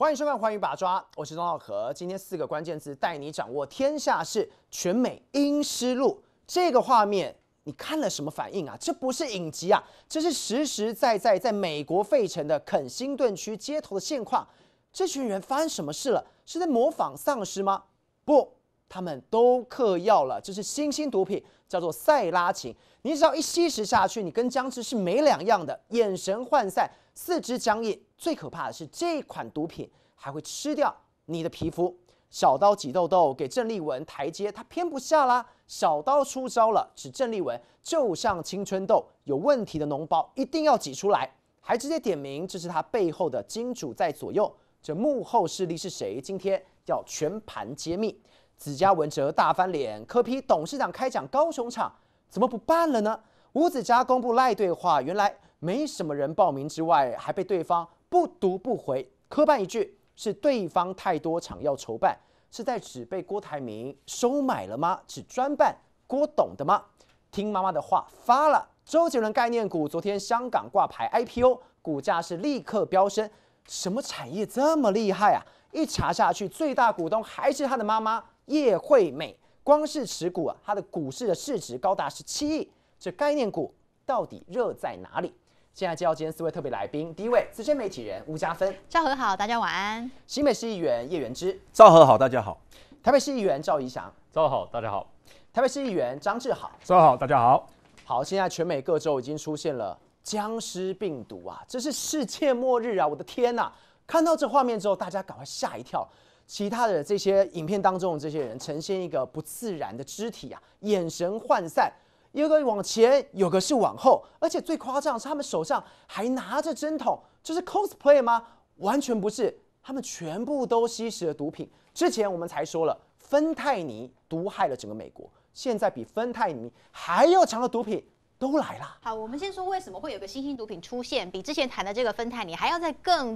欢迎收看《寰宇把抓》，我是钟浩和。今天4个关键字带你掌握天下事。全美阴尸路这个画面，你看了什么反应啊？这不是影集啊，这是实实在在美国费城的肯辛顿区街头的现况。这群人发生什么事了？是在模仿丧尸吗？不，他们都嗑药了。这是新兴毒品，叫做塞拉嗪。你只要一吸食下去，你跟僵尸是没两样的，眼神涣散，四肢僵硬。 最可怕的是，这款毒品还会吃掉你的皮肤。小刀挤痘痘，给郑丽文台阶，他偏不下啦。小刀出招了，指郑丽文就像青春痘，有问题的脓包一定要挤出来，还直接点名这是他背后的金主在左右。这幕后势力是谁？今天要全盘揭秘。子嘉文哲大翻脸，柯P董事长开讲高雄场，怎么不办了呢？吴子嘉公布赖对话，原来没什么人报名之外，还被对方 不读不回，科办一句是对方太多场要筹办，是在指被郭台铭收买了吗？只专办郭董的吗？听妈妈的话发了，周杰伦概念股昨天香港挂牌 IPO， 股价是立刻飙升。什么产业这么厉害啊？一查下去，最大股东还是他的妈妈叶惠美，光是持股啊，他的股市的市值高达17亿。这概念股到底热在哪里？ 现在介绍今天4位特别来宾，第一位资深媒体人吴家芬，赵和好，大家晚安。新北市议员叶元之，赵和好，大家好。台北市议员赵怡翔，赵好，大家好。台北市议员张志豪，赵好，大家好。好，现在全美各州已经出现了僵尸病毒啊，这是世界末日啊！我的天呐、啊，看到这画面之后，大家赶快吓一跳。其他的这些影片当中，这些人呈现一个不自然的肢体啊，眼神涣散。 有个往前，有个是往后，而且最夸张是他们手上还拿着针筒，这是 cosplay 吗？完全不是，他们全部都吸食了毒品。之前我们才说了，芬太尼毒害了整个美国，现在比芬太尼还要强的毒品都来了。好，我们先说为什么会有个新兴毒品出现，比之前谈的这个芬太尼还要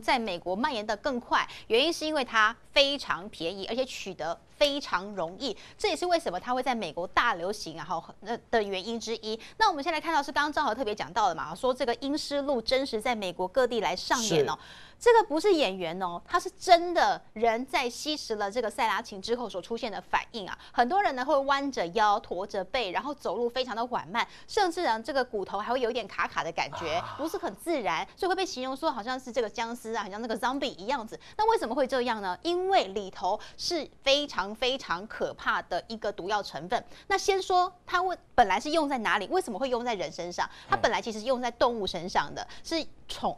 在美国蔓延得更快，原因是因为它非常便宜，而且取得 非常容易，这也是为什么它会在美国大流行啊，的原因之一。那我们先来看到是刚刚赵豪特别讲到的嘛，说这个阴尸路真实在美国各地来上演哦，这个不是演员哦，他是真的人在吸食了这个塞拉嗪之后所出现的反应啊。很多人呢会弯着腰、驼着背，然后走路非常的缓慢，甚至呢这个骨头还会有一点卡卡的感觉，不是很自然，所以会被形容说好像是这个僵尸啊，很像那个 zombie 一样子。那为什么会这样呢？因为里头是非常可怕的一个毒药成分。那先说它本来是用在哪里？为什么会用在人身上？它本来其实用在动物身上的，是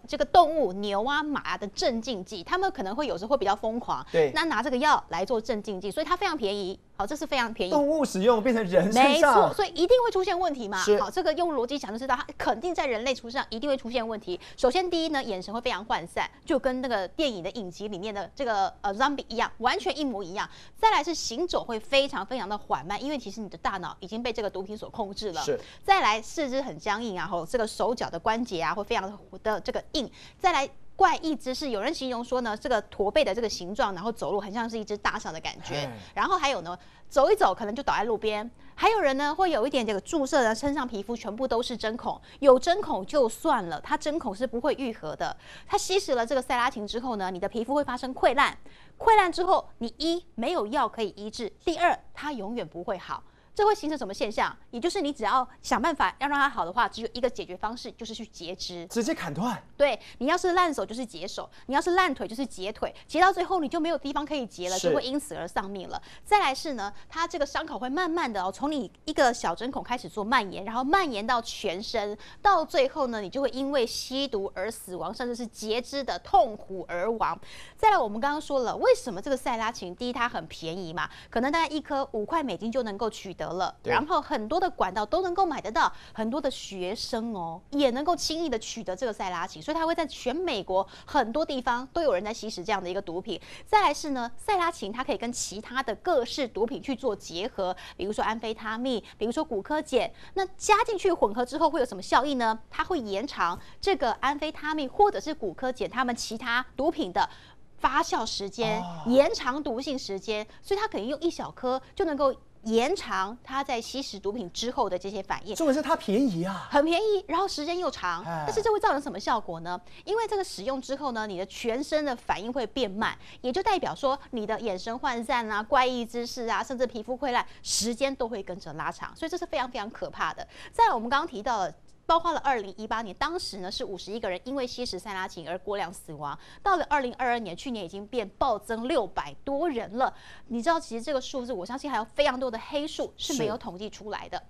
这个动物牛啊、马啊的镇静剂，他们可能会有时候会比较疯狂，对，那拿这个药来做镇静剂，所以它非常便宜。 好，这是非常便宜。动物使用变成人身上，没错，所以一定会出现问题嘛。好，这个用逻辑讲就知道，它肯定在人类身上一定会出现问题。首先，第一呢，眼神会非常涣散，就跟那个电影的影集里面的这个zombie 一样，完全一模一样。再来是行走会非常的缓慢，因为其实你的大脑已经被这个毒品所控制了。是。再来四肢很僵硬啊，吼，这个手脚的关节啊会非常的这个硬。再来 怪异姿势，有人形容说呢，这个驼背的这个形状，然后走路很像是一只大象的感觉。然后还有呢，走一走可能就倒在路边。还有人呢，会有一点这个注射的身上皮肤全部都是针孔，有针孔就算了，它针孔是不会愈合的。它吸食了这个塞拉嗪之后呢，你的皮肤会发生溃烂，溃烂之后，你一没有药可以医治，第二它永远不会好。 这会形成什么现象？也就是你只要想办法要让它好的话，只有一个解决方式，就是去截肢，直接砍断。对，你要是烂手就是截手，你要是烂腿就是截腿，截到最后你就没有地方可以截了，就会因此而丧命了。再来是呢，它这个伤口会慢慢的哦，从你一个小针孔开始做蔓延，然后蔓延到全身，到最后呢，你就会因为吸毒而死亡，甚至是截肢的痛苦而亡。再来，我们刚刚说了，为什么这个塞拉嗪？第一，它很便宜嘛，可能大概1颗$5就能够取得 然后很多的管道都能够买得到，很多的学生哦也能够轻易的取得这个塞拉嗪，所以它会在全美国很多地方都有人在吸食这样的一个毒品。再来是呢，塞拉嗪它可以跟其他的各式毒品去做结合，比如说安非他命，比如说古柯碱，那加进去混合之后会有什么效益呢？它会延长这个安非他命或者是古柯碱它们其他毒品的 发酵时间，延长毒性时间，所以它可以用1小颗就能够延长它在吸食毒品之后的这些反应。重点是它便宜啊，很便宜，然后时间又长。但是这会造成什么效果呢？因为这个使用之后呢，你的全身的反应会变慢，也就代表说你的眼神涣散啊、怪异姿势啊，甚至皮肤溃烂，时间都会跟着拉长。所以这是非常非常可怕的。再来，我们刚刚提到了。 包括了2018年，当时呢是51个人因为吸食塞拉嗪而过量死亡。到了2022年，去年已经变暴增600多人了。你知道，其实这个数字，我相信还有非常多的黑数是没有统计出来的。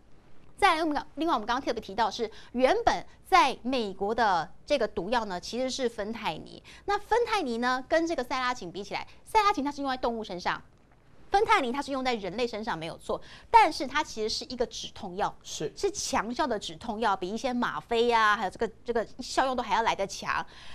再来，另外我们刚刚特别提到是，原本在美国的这个毒药呢，其实是芬太尼。那芬太尼呢，跟这个塞拉嗪比起来，塞拉嗪它是用在动物身上。 芬太尼它是用在人类身上没有错，但是它其实是一个止痛药，是强效的止痛药，比一些吗啡啊，还有这个效用都还要来得强。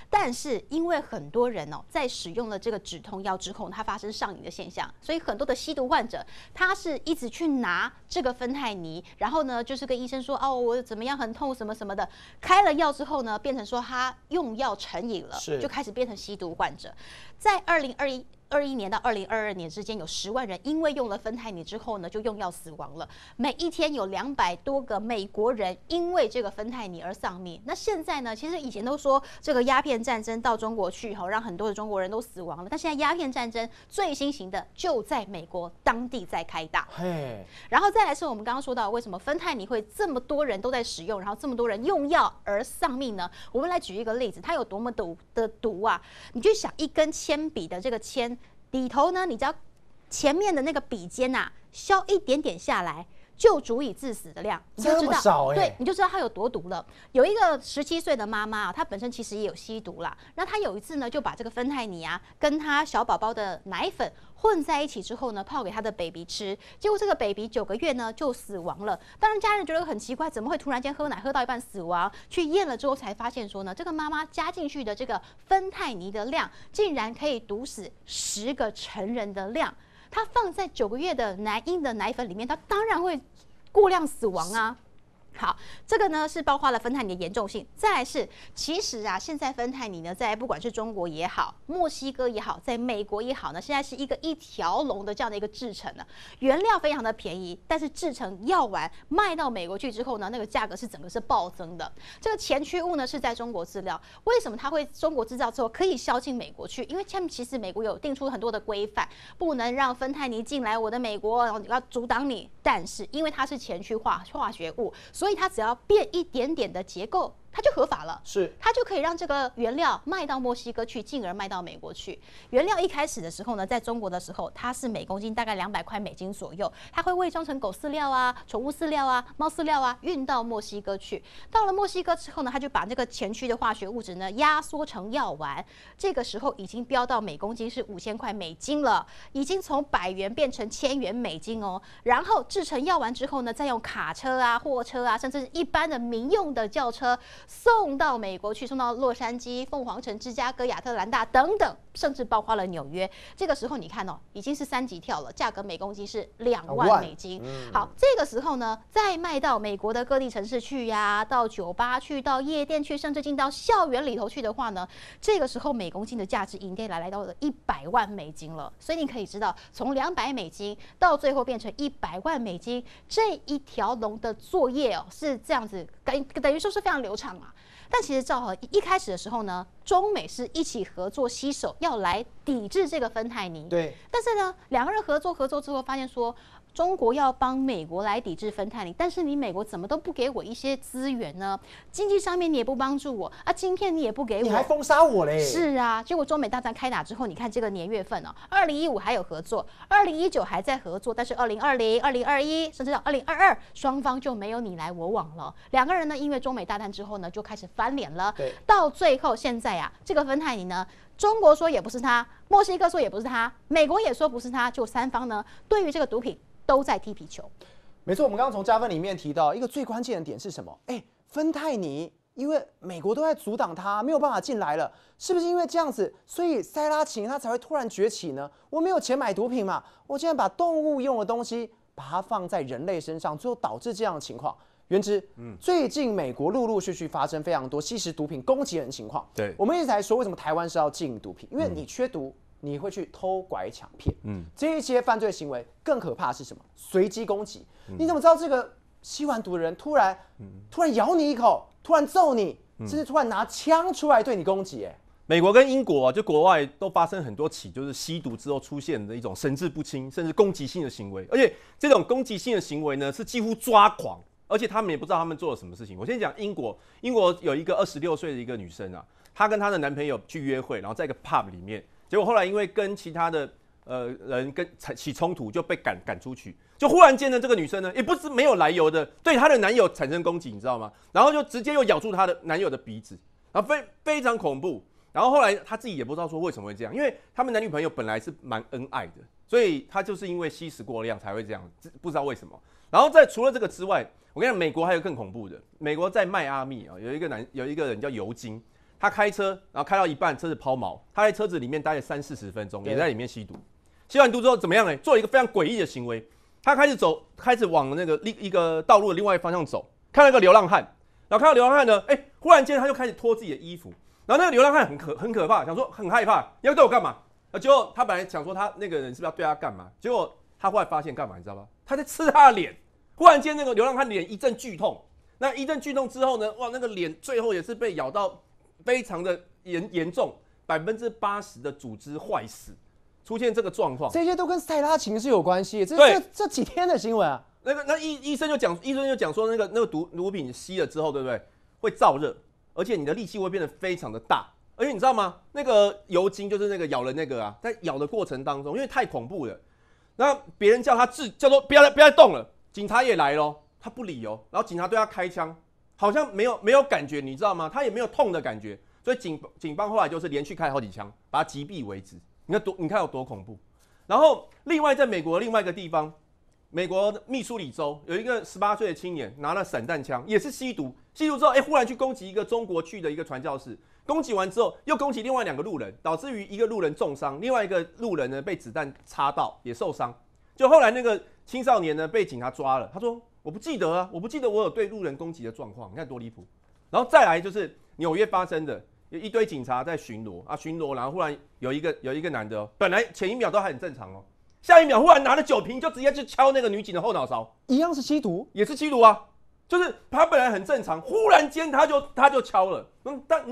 但是因为很多人哦，在使用了这个止痛药之后，它发生上瘾的现象，所以很多的吸毒患者，他是一直去拿这个芬太尼，然后呢，就是跟医生说哦，我怎么样很痛什么什么的，开了药之后呢，变成说他用药成瘾了，就开始变成吸毒患者。在2021年到2022年之间，有10万人因为用了芬太尼之后呢，就用药死亡了。每一天有200多个美国人因为这个芬太尼而丧命。那现在呢，其实以前都说这个鸦片战争到中国去哈，让很多的中国人都死亡了。但现在鸦片战争最新型的就在美国当地在开打。然后再来是我们刚刚说到，为什么芬太尼会这么多人都在使用，然后这么多人用药而丧命呢？我们来举一个例子，它有多么的毒啊！你就想一根铅笔的这个铅。 里头呢，你只要前面的那个笔尖呐，削一点点下来，就足以致死的量，你就知道，对，你就知道它有多毒了。有一个17岁的妈妈啊，她本身其实也有吸毒啦，那她有一次呢，就把这个芬太尼啊，跟她小宝宝的奶粉。 混在一起之后呢，泡给他的 baby 吃，结果这个 baby 9个月呢就死亡了。当然家人觉得很奇怪，怎么会突然间喝奶喝到一半死亡？去验了之后才发现说呢，这个妈妈加进去的这个芬太尼的量，竟然可以毒死10个成人的量。它放在9个月的男婴的奶粉里面，它当然会过量死亡啊。 好，这个呢是包括了芬太尼的严重性。再来是，其实啊，现在芬太尼呢，在不管是中国也好，墨西哥也好，在美国也好呢，现在是一条龙的这样的一个制成呢，原料非常的便宜，但是制成药丸卖到美国去之后呢，那个价格是整个是暴增的。这个前驱物呢是在中国制造，为什么它会中国制造之后可以销进美国去？因为他们其实美国有定出很多的规范，不能让芬太尼进来我的美国，然后要阻挡你。但是因为它是前驱化学物。 所以它只要变一点点的结构，它就合法了，它就可以让这个原料卖到墨西哥去，进而卖到美国去。原料一开始的时候呢，在中国的时候，它是每公斤大概$200左右，它会伪装成狗饲料啊、宠物饲料啊、猫饲料啊，运到墨西哥去。到了墨西哥之后呢，它就把这个前驱的化学物质呢压缩成药丸，这个时候已经飙到每公斤是$5000了，已经从100元变成$1000哦。然后制成药丸之后呢，再用卡车啊、货车啊，甚至是一般的民用的轿车。 送到美国去，送到洛杉矶、凤凰城、芝加哥、亚特兰大等等，甚至包括了纽约。这个时候你看哦，已经是3级跳了，价格每公斤是$20,000。好，这个时候呢，再卖到美国的各地城市去呀，到酒吧去，到夜店去，甚至进到校园里头去的话呢，这个时候每公斤的价值应该来到了$1,000,000了。所以你可以知道，从$200到最后变成$1,000,000，这一条龙的作业哦，是这样子，等于说是非常流畅。 但其实赵和一开始的时候呢，中美是一起合作携手要来抵制这个芬太尼。对。但是呢，两个人合作之后，发现说中国要帮美国来抵制芬太尼，但是你美国怎么都不给我一些资源呢？经济上面你也不帮助我啊，晶片你也不给我，你还封杀我嘞？是啊，结果中美大战开打之后，你看这个年月份哦，2015还有合作，2019还在合作，但是2020、2021甚至到2022，双方就没有你来我往了。两个人呢，因为中美大战之后呢，就开始翻脸了。对，到最后现在啊，这个芬太尼呢。 中国说也不是他，墨西哥说也不是他，美国也说不是他，就3方呢，对于这个毒品都在踢皮球。没错，我们刚刚从加分里面提到一个最关键的点是什么？芬太尼，因为美国都在阻挡他，没有办法进来了，是不是因为这样子，所以塞拉嗪他才会突然崛起呢？我没有钱买毒品嘛，我竟然把动物用的东西把它放在人类身上，最后导致这样的情况。 元之，最近美国陆续发生非常多吸食毒品攻击人的情况。对，我们一直在说为什么台湾是要禁毒品，因为你缺毒，你会去偷拐抢骗，这一些犯罪行为更可怕的是什么？随机攻击。你怎么知道这个吸完毒的人突然咬你一口，突然揍你，甚至突然拿枪出来对你攻击？美国跟英国啊，就国外都发生很多起，就是吸毒之后出现的一种神志不清，甚至攻击性的行为。而且这种攻击性的行为呢，是几乎抓狂，而且他们也不知道他们做了什么事情。我先讲英国，英国有一个26岁的一个女生啊，她跟她的男朋友去约会，然后在一个 pub 里面，结果后来因为跟其他的人起冲突，就被赶出去。就忽然间呢，这个女生呢，也不是没有来由的对她的男友产生攻击，你知道吗？然后就直接又咬住她的男友的鼻子，然后非常恐怖。然后后来他自己也不知道说为什么会这样，因为他们男女朋友本来是蛮恩爱的，所以他就是因为吸食过量才会这样，不知道为什么。然后在除了这个之外，我跟你讲，美国还有更恐怖的。美国在迈阿密啊，有一个人叫尤金，他开车，然后开到一半车子抛锚，他在车子里面待了30-40分钟，也在里面吸毒。吸完毒之后怎么样呢？做一个非常诡异的行为，他开始往那个一个道路的另外一方向走，看到个流浪汉，然后看到流浪汉呢，哎，忽然间他就开始脱自己的衣服。然后那个流浪汉很可怕，想说很害怕，你要对我干嘛？结果他本来想说他那个人是不是要对他干嘛？结果他后来发现干嘛，你知道吗？他在吃他的脸。忽然间那个流浪汉脸一阵剧痛，那一阵剧痛之后呢，哇，那个脸最后也是被咬到非常的严重，80%的组织坏死，出现这个状况。这些都跟塞拉琴是有关系，这几天的新闻啊。那医生就讲说那个毒品吸了之后，对不对？会燥热。而且你的力气会变得非常的大，而且你知道吗？那个尤金就是那个咬了那个啊，在咬的过程当中，因为太恐怖了，那别人叫他叫做不要再动了，警察也来咯，他不理哦，然后警察对他开枪，好像没有感觉，你知道吗？他也没有痛的感觉，所以警方后来就是连续开好几枪，把他击毙为止。你看有多恐怖。然后另外在美国另外一个地方，美国密苏里州有一个18岁的青年拿了散弹枪，也是吸毒之后，忽然去攻击一个中国去的一个传教士，攻击完之后又攻击另外2个路人，导致于一个路人重伤，另外一个路人呢被子弹插到也受伤。就后来那个青少年呢被警察抓了，他说我不记得我有对路人攻击的状况，你看多离谱。然后再来就是纽约发生的，有一堆警察在巡逻，然后忽然有一个男的，本来前一秒都还很正常哦。下一秒忽然拿了酒瓶就直接去敲那个女警的后脑勺，一样是吸毒，也是吸毒啊，就是他本来很正常，忽然间他就敲了。但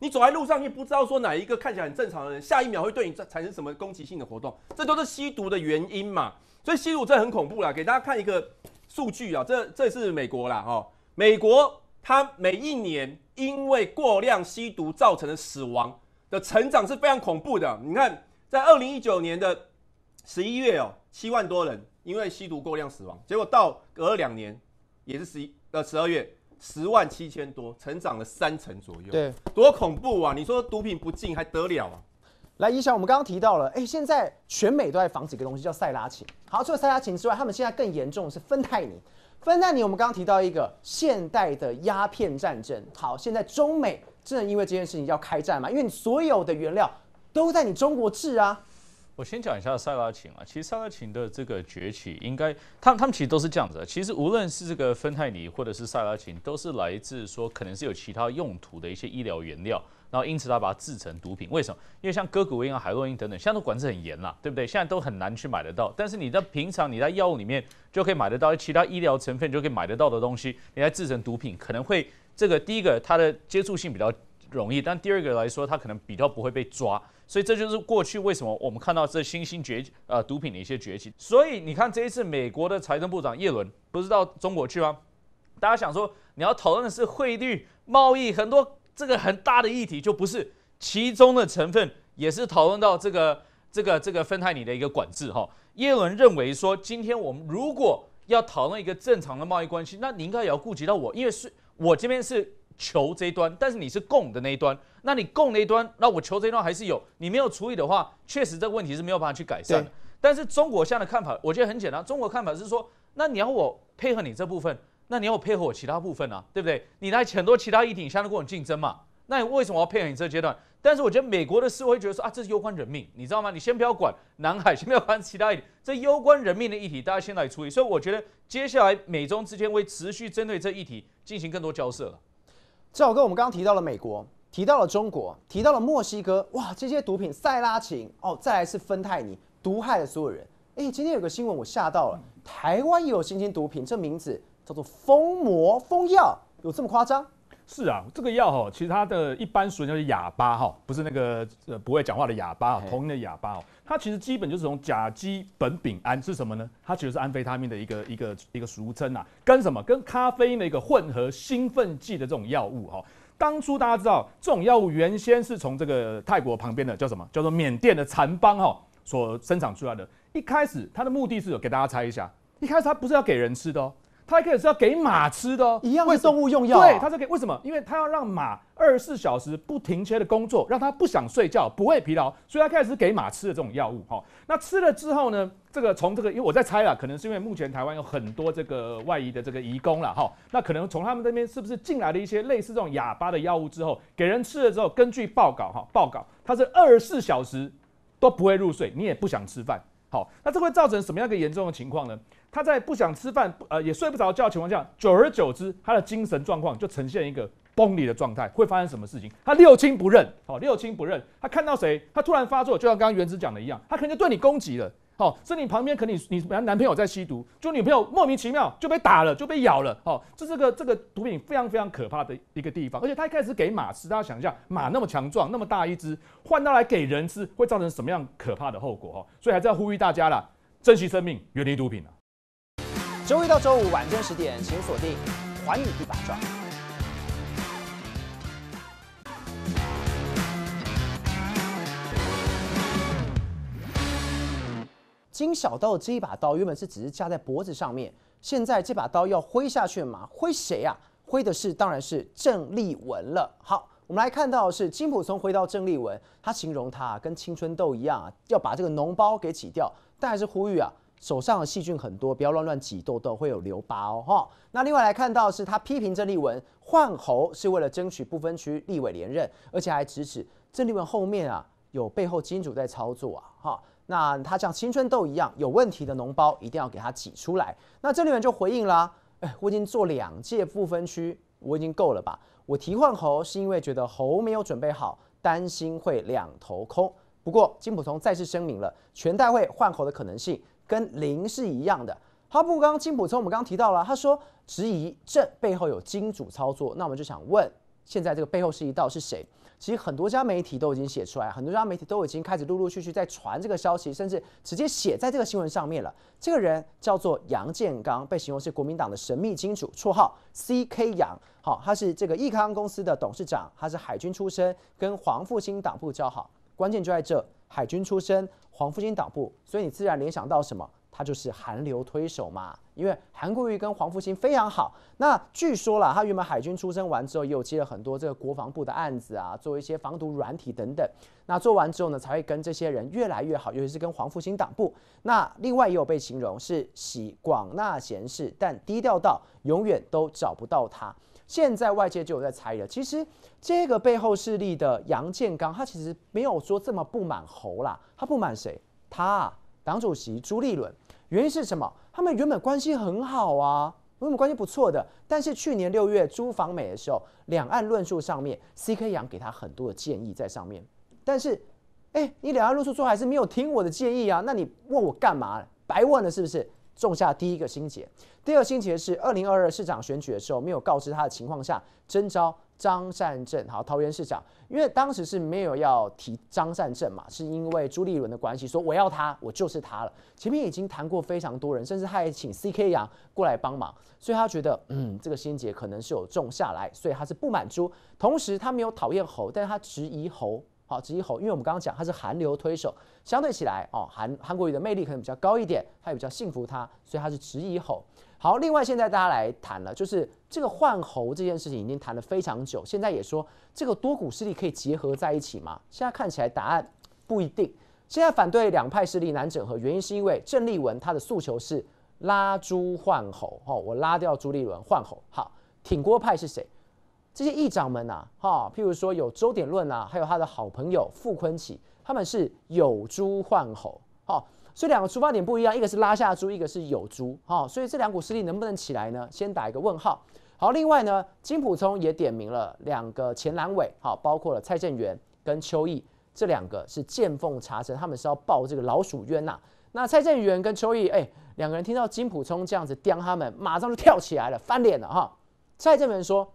你走在路上，你不知道说哪一个看起来很正常的人，下一秒会对你产生什么攻击性的活动，这都是吸毒的原因嘛。所以吸毒真的很恐怖啦，给大家看一个数据啊，这是美国啦哦，美国它每一年因为过量吸毒造成的死亡的成长是非常恐怖的。你看，在2019年的11月哦，7万多人因为吸毒过量死亡，结果到隔2年，也是12月，10万7千多，成长了30%左右，对，多恐怖啊！你说毒品不禁还得了啊？来，怡翔，我们刚刚提到了，现在全美都在防止一个东西叫塞拉琴。好，除了塞拉琴之外，他们现在更严重的是芬太尼。芬太尼，我们刚刚提到一个现代的鸦片战争。好，现在中美真的因为这件事情要开战嘛？因为你所有的原料都在你中国制啊。我先讲一下塞拉琴啊，其实塞拉琴的这个崛起，应该他们其实都是这样子的。其实无论是这个芬太尼或者是塞拉琴，都是来自说可能是有其他用途的一些医疗原料，然后因此他把它制成毒品。为什么？因为像哥古因啊、海洛因等等，现在都管制很严啦，对不对？现在都很难去买得到。但是你在平常你在药物里面就可以买得到，其他医疗成分就可以买得到的东西，你来制成毒品，可能会这个第一个它的接触性比较容易，但第二个来说，它可能比较不会被抓。所以这就是过去为什么我们看到这新兴毒品的一些崛起。所以你看这一次美国的财政部长耶伦不是到中国去吗？大家想说你要讨论的是汇率、贸易，很多这个很大的议题，就不是其中的成分，也是讨论到这个芬太尼的一个管制哈。耶伦认为说，今天我们如果要讨论一个正常的贸易关系，那你应该也要顾及到我，因为是我这边是求这一端，但是你是供的那一端，那你供那一端，那我求这一端还是有，你没有处理的话，确实这个问题是没有办法去改善的。但是中国现在的看法，我觉得很简单，中国看法是说，那你要我配合你这部分，那你要我配合我其他部分啊，对不对？你来很多其他议题，你现在跟我竞争嘛，那你为什么要配合你这阶段？但是我觉得美国的思维觉得说啊，这是攸关人命，你知道吗？你先不要管南海，先不要管其他议题，这攸关人命的议题，大家先来处理。所以我觉得接下来美中之间会持续针对这议题进行更多交涉了。赵哥，我们刚刚提到了美国，提到了中国，提到了墨西哥，哇，这些毒品，塞拉琴哦，再来是芬太尼，毒害了所有人。哎，今天有个新闻我吓到了，台湾也有新兴毒品，这名字叫做疯魔、疯药，有这么夸张？ 是啊，这个药哈，其实它的一般俗称就是哑巴哈，不是那个不会讲话的哑巴，同音的哑巴哦。它其实基本就是从甲基苯丙胺是什么呢？它其实是安非他命的一个俗称啊，跟什么？跟咖啡因的一个混合兴奋剂的这种药物哈。当初大家知道，这种药物原先是从这个泰国旁边的叫什么？叫做缅甸的掸邦哈所生产出来的。一开始它的目的是有给大家猜一下，一开始它不是要给人吃的哦。 它可以是要给马吃的哦，一样是动物用药、啊。对，它是给为什么？因为它要让马24小时不停歇的工作，让它不想睡觉，不会疲劳，所以它开始是给马吃的这种药物。哈，那吃了之后呢？因为我在猜啦，可能是因为目前台湾有很多这个外移的这个移工啦，哈，那可能从他们那边是不是进来了一些类似这种哑巴的药物之后，给人吃了之后，根据报告哈，它是24小时都不会入睡，你也不想吃饭。 好，那这会造成什么样一个严重的情况呢？他在不想吃饭，也睡不着觉的情况下，久而久之，他的精神状况就呈现一个崩离的状态。会发生什么事情？他六亲不认，好、哦，六亲不认。他看到谁，他突然发作，就像刚刚原子讲的一样，他可能就对你攻击了。好、哦，是你旁边可能你男朋友在吸毒，就女朋友莫名其妙就被打了，就被咬了。好、哦，这个毒品非常非常可怕的一个地方。而且他一开始给马吃，大家想一下，马那么强壮，那么大一只。 换到来给人吃，会造成什么样可怕的后果哈？所以还是要呼吁大家啦，珍惜生命，远离毒品啊！周一到周五晚间10点，请锁定《寰宇第八抓》。金小刀的这一把刀原本是只是架在脖子上面，现在这把刀要挥下去嘛？挥谁啊？挥的是当然是郑丽文了。好。 我们来看到的是金溥聪挥刀郑丽文，他形容他跟青春痘一样、啊，要把这个脓包给挤掉，但还是呼吁啊，手上的细菌很多，不要乱挤痘痘，会有留疤哦。哈，那另外来看到的是他批评郑丽文换候是为了争取不分区立委连任，而且还指使郑丽文后面啊有背后金主在操作啊。哈，那他像青春痘一样有问题的脓包一定要给他挤出来。那郑丽文就回应啦，哎，我已经做2届不分区，我已经够了吧。 我提换猴是因为觉得猴没有准备好，担心会2头空。不过金溥聪再次声明了，全代会换猴的可能性跟0是一样的。好，不过刚刚金溥聪我们刚刚提到了，他说质疑这背后有金主操作，那我们就想问，现在这个背后是一道是谁？其实很多家媒体都已经写出来，很多家媒体都已经开始陆陆续续在传这个消息，甚至直接写在这个新闻上面了。这个人叫做杨建纲，被形容是国民党的神秘金主，绰号 CK 杨。 好，他是这个益康公司的董事长，他是海军出身，跟黄复兴党部交好。关键就在这，海军出身，黄复兴党部，所以你自然联想到什么？他就是韩流推手嘛。因为韩国瑜跟黄复兴非常好。那据说啦，他原本海军出身完之后，也有接了很多这个国防部的案子啊，做一些防毒软体等等。那做完之后呢，才会跟这些人越来越好，尤其是跟黄复兴党部。那另外也有被形容是喜广纳贤士，但低调到永远都找不到他。 现在外界就有在猜了，其实这个背后势力的杨建纲，他其实没有说这么不满侯啦，他不满谁？他、啊、党主席朱立伦。原因是什么？他们原本关系很好啊，原本关系不错的。但是去年6月朱访美的时候，两岸论述上面 ，CK 杨给他很多的建议在上面。但是，哎，你两岸论述最后还是没有听我的建议啊，那你问我干嘛？白问了是不是？ 种下第一个心结，第二个心结是2022市长选举的时候没有告知他的情况下征召张善政，好，桃园市长，因为当时是没有要提张善政嘛，是因为朱立伦的关系，说我要他，我就是他了。前面已经谈过非常多人，甚至他还请 CK 杨过来帮忙，所以他觉得这个心结可能是有种下来，所以他是不满朱，同时他没有讨厌侯，但是他质疑侯。 好，质疑侯，因为我们刚刚讲他是韩流推手，相对起来哦，韩国瑜的魅力可能比较高一点，他也比较信服他，所以他是质疑侯。好，另外现在大家来谈了，就是这个换侯这件事情已经谈了非常久，现在也说这个多股势力可以结合在一起嘛？现在看起来答案不一定。现在反对两派势力难整合，原因是因为郑丽文他的诉求是拉朱换侯，哦，我拉掉朱立伦换侯。好，挺郭派是谁？ 这些议长们呐，哈，譬如说有周典论啊，还有他的好朋友傅崐萁，他们是有朱换侯，哈，所以两个出发点不一样，一个是拉下朱，一个是有朱，哈，所以这两股势力能不能起来呢？先打一个问号。好，另外呢，金溥聪也点名了两个前蓝委，好，包括了蔡正元跟邱毅，这两个是见缝插针，他们是要报这个老鼠冤呐、啊。那蔡正元跟邱毅，两个人听到金溥聪这样子刁他们，马上就跳起来了，翻脸了哈。蔡正元说：“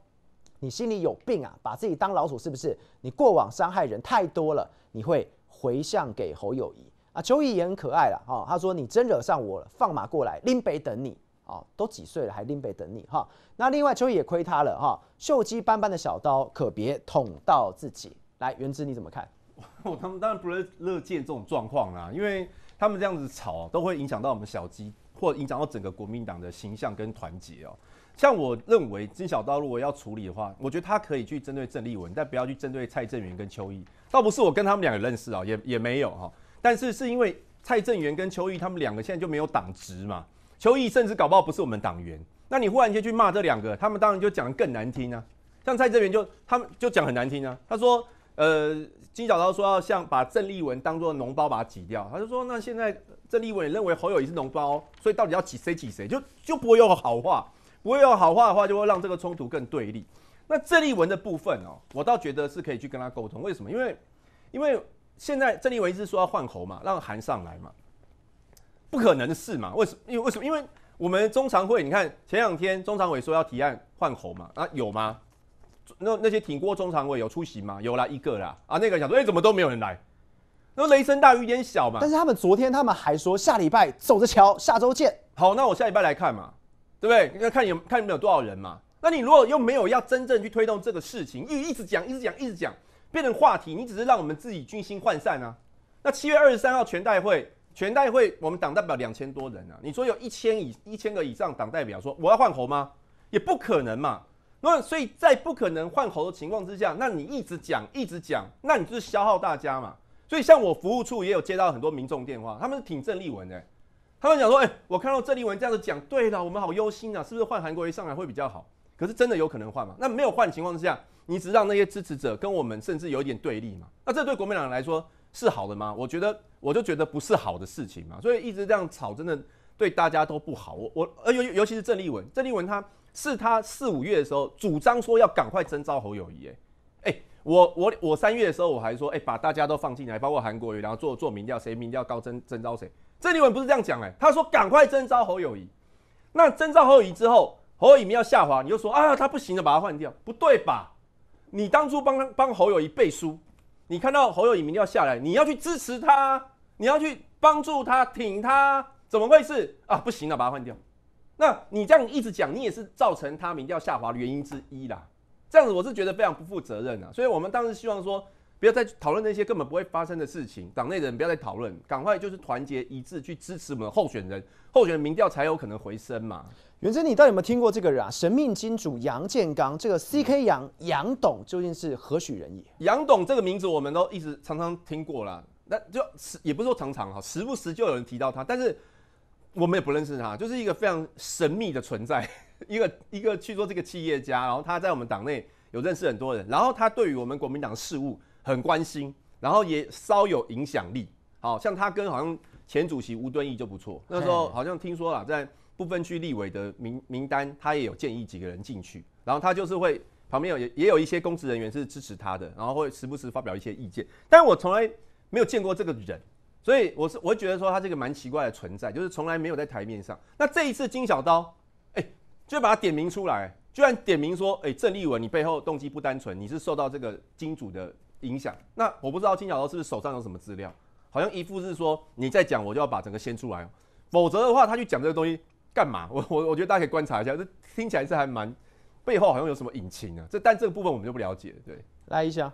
你心里有病啊，把自己当老鼠是不是？你过往伤害人太多了，你会回向给侯友宜。”啊，邱毅也很可爱了哈、哦，他说：“你真惹上我了，放马过来，林北等你啊、哦！都几岁了，还林北等你哈、哦？”那另外邱毅也亏他了哈、哦，锈迹斑斑的小刀可别捅到自己。来，元之你怎么看？他们当然不乐见这种状况啦，因为他们这样子吵都会影响到我们小鸡，或影响到整个国民党的形象跟团结哦。像我认为金小刀如果要处理的话，我觉得他可以去针对郑丽文，但不要去针对蔡正元跟邱毅。倒不是我跟他们两个认识啊、哦，也没有哈、哦。但是是因为蔡正元跟邱毅他们两个现在就没有党职嘛，邱毅甚至搞不好不是我们党员，那你忽然间去骂这两个，他们当然就讲更难听啊。像蔡正元他们就讲很难听啊，他说金小刀说要像把郑丽文当作脓包把它挤掉，他就说那现在郑丽文也认为侯友宜是脓包，所以到底要挤谁挤谁，就不会有好话，不会有好话的话就会让这个冲突更对立。那郑丽文的部分哦，我倒觉得是可以去跟他沟通，为什么？因为。现在郑丽文一直说要换侯嘛，让韩上来嘛，不可能的事嘛。为什么？因为我们中常会，你看前两天中常委说要提案换侯嘛，啊有吗？那些挺过中常委有出席吗？有啦，一个啦。啊，那个想说，怎么都没有人来？那雷声大雨点小嘛。但是昨天他们还说下礼拜走着瞧，下周见。好，那我下礼拜来看嘛，对不对？那看你们有多少人嘛。那你如果又没有要真正去推动这个事情，一直讲。变成话题，你只是让我们自己军心涣散啊。那7月23号全代会我们党代表2000多人啊，你说有1000个以上党代表说我要换侯吗？也不可能嘛。那所以在不可能换侯的情况之下，那你一直讲，那你就是消耗大家嘛。所以像我服务处也有接到很多民众电话，他们是挺郑丽文的、他们讲说，我看到郑丽文这样子讲，对了，我们好忧心啊，是不是换韩国瑜上来会比较好？可是真的有可能换吗？那没有换的情况之下，你只让那些支持者跟我们甚至有一点对立嘛？那这对国民党来说是好的吗？我就觉得不是好的事情嘛。所以一直这样吵，真的对大家都不好。尤其是郑丽文，他4、5月的时候主张说要赶快征召侯友宜。我3月的时候我还说，把大家都放进来，包括韩国瑜，然后做民调，谁民调高征召谁。郑丽文不是这样讲他说赶快征召侯友宜。那征召侯友宜之后，侯友宜要下滑，你就说啊，他不行了，把他换掉，不对吧？你当初帮侯友宜背书，你看到侯友宜民调下来，你要去支持他，你要去帮助他、挺他，怎么会是啊？不行了，把他换掉。那你这样一直讲，你也是造成他民调下滑的原因之一啦。这样子我是觉得非常不负责任啊。所以我们当时希望说，不要再讨论那些根本不会发生的事情，党内的人不要再讨论，赶快就是团结一致去支持我们的候选人民调才有可能回升嘛。元之，你到底有没有听过这个人啊？神命金主杨建刚，这个 CK 杨董究竟是何许人也？杨董这个名字我们都一直常听过啦，那就也不是说常哈，时不时就有人提到他，但是我们也不认识他，就是一个非常神秘的存在，一个去做这个企业家，然后他在我们党内有认识很多人，然后他对于我们国民党事务很关心，然后也稍有影响力。好像他跟好像前主席吴敦义就不错，那时候好像听说啦，在不分区立委的名单，他也有建议几个人进去，然后他就是会旁边也有一些公职人员是支持他的，然后会时不时发表一些意见。但我从来没有见过这个人，所以我会觉得说他这个蛮奇怪的存在，就是从来没有在台面上。那这一次金小刀，就把他点名出来，居然点名说，郑丽文你背后动机不单纯，你是受到这个金主的影响。那我不知道金小刀是不是手上有什么资料，好像一副是说你再讲我就要把整个掀出来，否则的话他去讲这个东西干嘛？我觉得大家可以观察一下，这听起来是还蛮背后好像有什么隐情啊。但这个部分我们就不了解。对，来一下，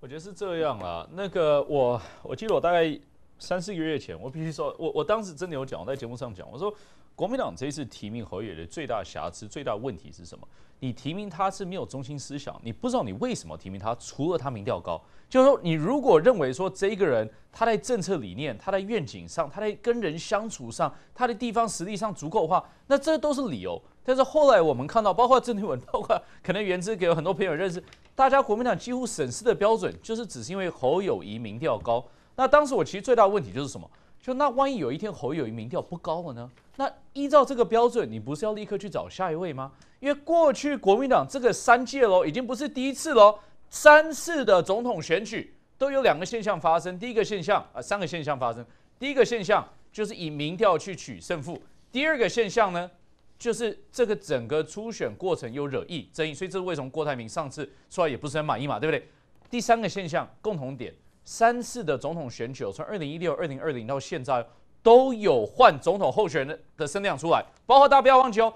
我觉得是这样啦。那个我记得我大概3、4个月前，我必须说，我当时真的有讲，我在节目上讲，我说国民党这一次提名侯友宜的最大瑕疵、最大问题是什么？你提名他是没有中心思想，你不知道你为什么提名他，除了他民调高。就是说，你如果认为说这一个人他在政策理念、他在愿景上、他在跟人相处上、他的地方实力上足够的话，那这都是理由。但是后来我们看到，包括郑丽文，包括可能元之给很多朋友认识，大家国民党几乎审视的标准就是只是因为侯友宜民调高。那当时我其实最大的问题就是什么？就那万一有一天侯友宜民调不高了呢？那依照这个标准，你不是要立刻去找下一位吗？因为过去国民党这个三届喽，已经不是第一次喽，3次的总统选举都有两个现象发生。第一个现象三个现象发生。第一个现象就是以民调去取胜负。第二个现象呢，就是这个整个初选过程有惹议争议，所以这是为什么郭台铭上次出来也不是很满意嘛，对不对？第三个现象共同点，3次的总统选举，从2016、2020到现在，都有换总统候选人的声量出来，包括大家不要忘记哦，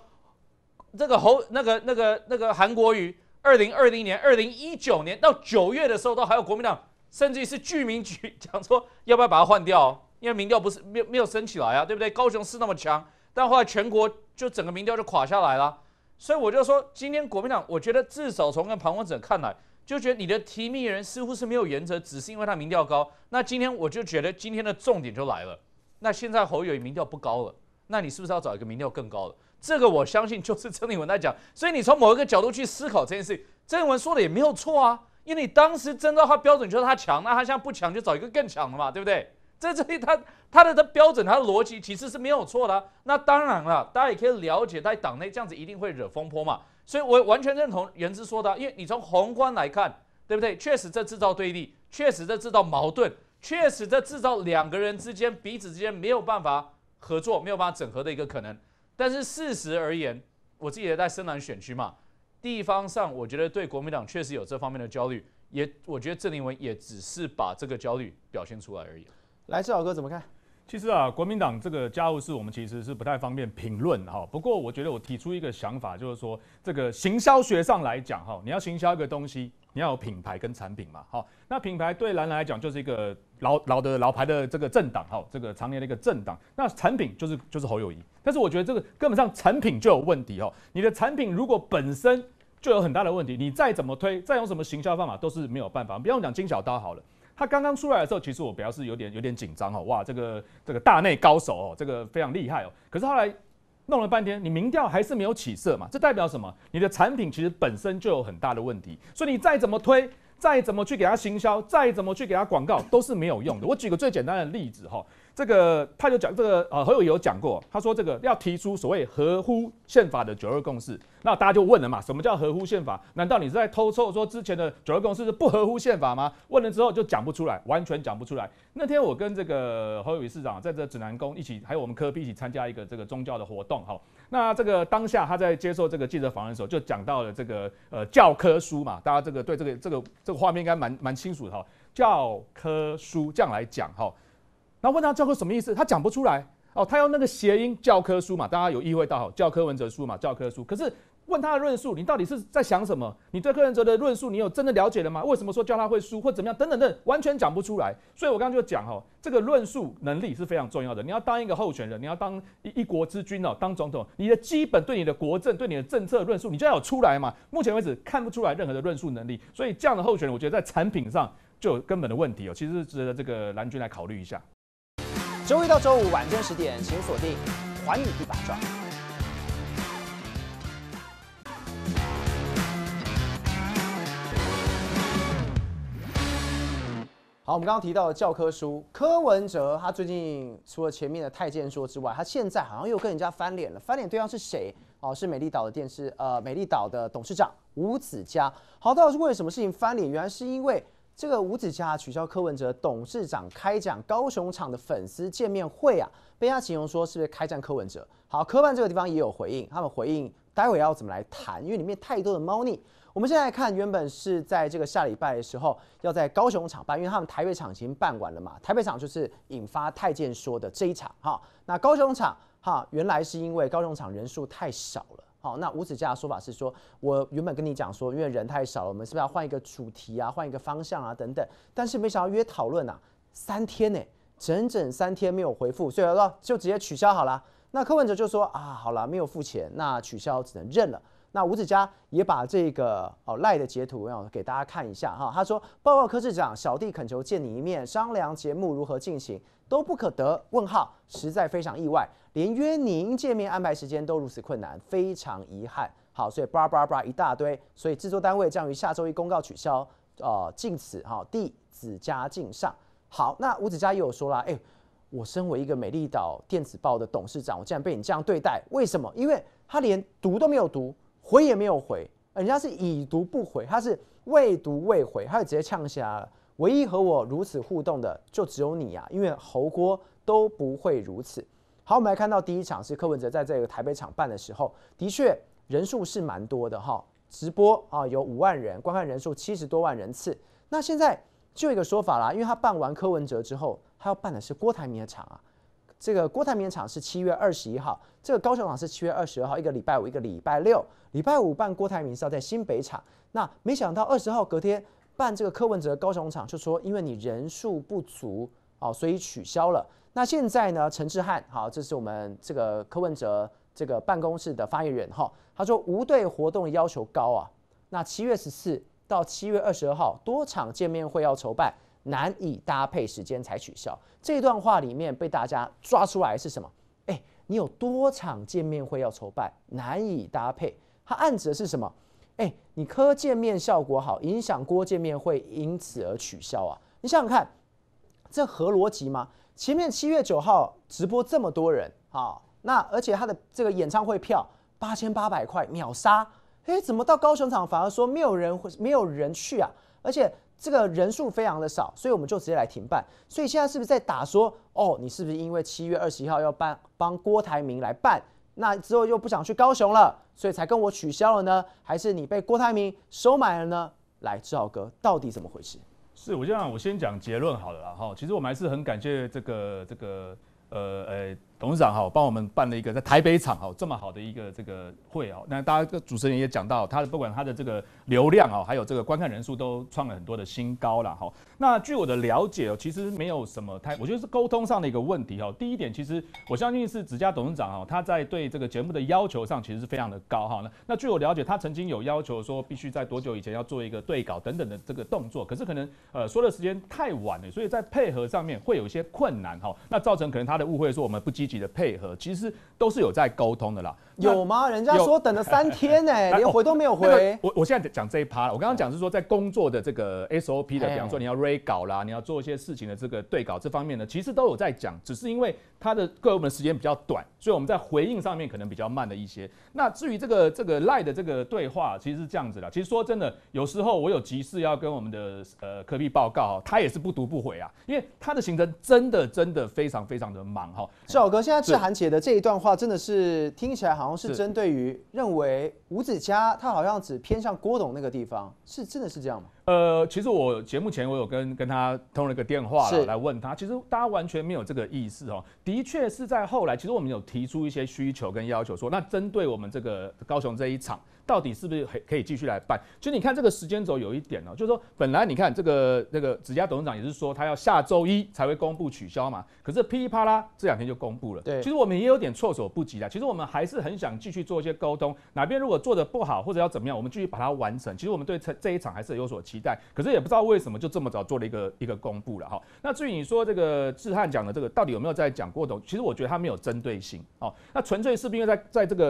这个韩国瑜，2020年、2019年到9月的时候，都还有国民党，甚至于是居民局讲说要不要把它换掉、哦，因为民调不是没有升起来啊，对不对？高雄市那么强，但后来全国就整个民调就垮下来了，所以我就说，今天国民党，我觉得至少从跟旁观者看来，就觉得你的提名人似乎是没有原则，只是因为他民调高。那今天我就觉得今天的重点就来了。那现在侯友宜民调不高了，那你是不是要找一个民调更高的？这个我相信就是郑丽文在讲。所以你从某一个角度去思考这件事，郑丽文说的也没有错啊，因为你当时真的他标准就是他强，那他现在不强就找一个更强的嘛，对不对？这里他的标准，他的逻辑其实是没有错的、啊。那当然了，大家也可以了解，在党内这样子一定会惹风波嘛。所以我完全认同元之说的、啊，因为你从宏观来看，对不对？确实这制造对立，确实这制造矛盾，确实这制造两个人之间彼此之间没有办法合作、没有办法整合的一个可能。但是事实而言，我自己也在深蓝选区嘛，地方上我觉得对国民党确实有这方面的焦虑，也我觉得郑丽文也只是把这个焦虑表现出来而已。来，志豪哥怎么看？其实啊，国民党这个家务事，我们其实是不太方便评论哈。不过，我觉得我提出一个想法，就是说，这个行销学上来讲哈，你要行销一个东西，你要有品牌跟产品嘛。好，那品牌对蓝来讲就是一个老牌的这个政党哈，这个常年的一个政党。那产品就是侯友宜，但是我觉得这个根本上产品就有问题哈。你的产品如果本身就有很大的问题，你再怎么推，再用什么行销方法都是没有办法。不要讲金小刀好了。他刚刚出来的时候，其实我表示有点紧张哦，哇，这个大内高手哦，这个非常厉害哦。可是后来弄了半天，你民调还是没有起色嘛，这代表什么？你的产品其实本身就有很大的问题，所以你再怎么推，再怎么去给他行销，再怎么去给他广告，都是没有用的。我举个最简单的例子哈、哦，这个他就讲这个侯友宜有讲过，他说这个要提出所谓合乎宪法的9-2共识，那大家就问了嘛，什么叫合乎宪法？难道你是在偷凑说之前的9-2共识是不合乎宪法吗？问了之后就讲不出来，完全讲不出来。那天我跟这个侯友宜市长在这指南宫一起，还有我们科比一起参加一个这个宗教的活动哈。那这个当下他在接受这个记者访问的时候，就讲到了这个教科书嘛，大家这个对这个画面应该蛮清楚的哈。教科书这样来讲哈，然后问他教科什么意思，他讲不出来。哦，他用那个谐音教科书嘛，大家有意会到哈，教科文哲书嘛，教科书。可是问他的论述，你到底是在想什么？你对柯文哲的论述，你有真的了解了吗？为什么说教他会输或怎么样？等等，完全讲不出来。所以我刚刚就讲哈，这个论述能力是非常重要的。你要当一个候选人，你要当一国之君哦，当总统，你的基本对你的国政、对你的政策论述，你就要有出来嘛。目前为止看不出来任何的论述能力，所以这样的候选人，我觉得在产品上就有根本的问题哦。其实是值得这个蓝军来考虑一下。周一到周五晚间10点，请锁定《寰宇一把抓》。好，我们刚刚提到的教科书，柯文哲他最近除了前面的太监说之外，他现在好像又跟人家翻脸了。翻脸对象是谁？哦，是美丽岛的董事长吴子嘉。好，到底是为了什么事情翻脸？原来是因为这个吴子嘉取消柯文哲董事长开讲高雄场的粉丝见面会啊，被他形容说是不是开战柯文哲？好，柯办这个地方也有回应，他们回应待会要怎么来谈，因为里面太多的猫腻。我们现在来看，原本是在这个下礼拜的时候要在高雄场办，因为他们台北场已经办完了嘛，台北场就是引发太监说的这一场哈。那高雄场哈，原来是因为高雄场人数太少了。好，那吴子嘉的说法是说，我原本跟你讲说，因为人太少了，我们是不是要换一个主题啊，换一个方向啊，等等。但是没想到约讨论啊，3天呢、欸，整3天没有回复，所以说就直接取消好了。那柯文哲就说啊，好了，没有付钱，那取消只能认了。那吴子嘉也把这个赖的截图给大家看一下哈，他说报告柯市长，小弟恳求见你一面，商量节目如何进行都不可得。问号，实在非常意外，连约您见面安排时间都如此困难，非常遗憾。好，所以叭叭叭一大堆，所以制作单位将于下周一公告取消，敬此哈，弟子嘉敬上。好，那吴子嘉也有说啦，哎、欸。我身为一个美丽岛电子报的董事长，我竟然被你这样对待，为什么？因为他连读都没有读，回也没有回，人家是已读不回，他是未读未回，他就直接呛下了。唯一和我如此互动的就只有你啊，因为侯郭都不会如此。好，我们来看到第一场是柯文哲在这个台北场办的时候，的确人数是蛮多的哈，直播啊有5万人，观看人数70多万人次。那现在就有一个说法啦，因为他办完柯文哲之后，他要办的是郭台铭的场啊。这个郭台铭场是7月21号，这个高雄场是7月22号，一个礼拜五，一个礼拜六。礼拜五办郭台铭是要在新北场，那没想到20号隔天办这个柯文哲高雄场，就说因为你人数不足啊，所以取消了。那现在呢，陈志汉，好，这是我们这个柯文哲这个办公室的发言人哈，他说无对活动的要求高啊，那7月14到7月22号多场见面会要筹办。难以搭配时间才取消。这段话里面被大家抓出来是什么？你有多场见面会要筹办，难以搭配，它暗指的是什么？你柯见面效果好，影响郭见面会，因此而取消啊！你想想看，这合逻辑吗？前面7月9号直播这么多人啊，那而且他的这个演唱会票8800块秒杀，怎么到高雄场反而说没有人去啊？而且这个人数非常的少，所以我们就直接来停办。所以现在是不是在打说，哦，你是不是因为7月21号要办，帮郭台铭来办，那之后又不想去高雄了，所以才跟我取消了呢？还是你被郭台铭收买了呢？来，志豪哥，到底怎么回事？是，我先讲结论好了啦。哈，其实我们还是很感谢董事长哈，帮我们办了一个在台北场哈这么好的一个这个会哈，那大家主持人也讲到，他不管他的这个流量哈，还有这个观看人数都创了很多的新高了哈。那据我的了解，其实没有什么太，我觉得是沟通上的一个问题哈。第一点，其实我相信是子嘉董事长哈，他在对这个节目的要求上其实是非常的高哈。那据我了解，他曾经有要求说必须在多久以前要做一个对稿等等的这个动作，可是可能说的时间太晚了，所以在配合上面会有一些困难哈。那造成可能他的误会说我们不积极的配合，其实都是有在沟通的啦。有吗？人家说等了3天连回都没有回。我现在讲这一趴，我刚刚讲是说在工作的这个 SOP 的，比方说你要 re 稿啦，你要做一些事情的这个对稿这方面呢，其实都有在讲，只是因为他的各部门时间比较短，所以我们在回应上面可能比较慢了一些。那至于这个 LINE 的这个对话，其实是这样子啦。其实说真的，有时候我有急事要跟我们的科比报告，他也是不读不回啊，因为他的行程真的非常的忙哈。哥，现在致函姐的这一段话真的是听起来好像是针对于认为吴子嘉他好像只偏向郭董那个地方，是真的是这样吗？其实我节目前我有跟他通了个电话来问他，其实大家完全没有这个意思哦。的确是在后来，其实我们有提出一些需求跟要求说，那针对我们这个高雄这一场，到底是不是可以继续来办？其实你看这个时间轴有一点哦，就是说本来你看这个子嘉董事长也是说他要下周一才会公布取消嘛，可是噼里啪啦这2天就公布了。对，其实我们也有点措手不及啦。其实我们还是很想继续做一些沟通，哪边如果做得不好或者要怎么样，我们继续把它完成。其实我们对这一场还是有所期待，可是也不知道为什么就这么早做了一个公布了哈。那至于你说这个志汉讲的这个到底有没有在讲郭董，其实我觉得他没有针对性哦。那纯粹是因为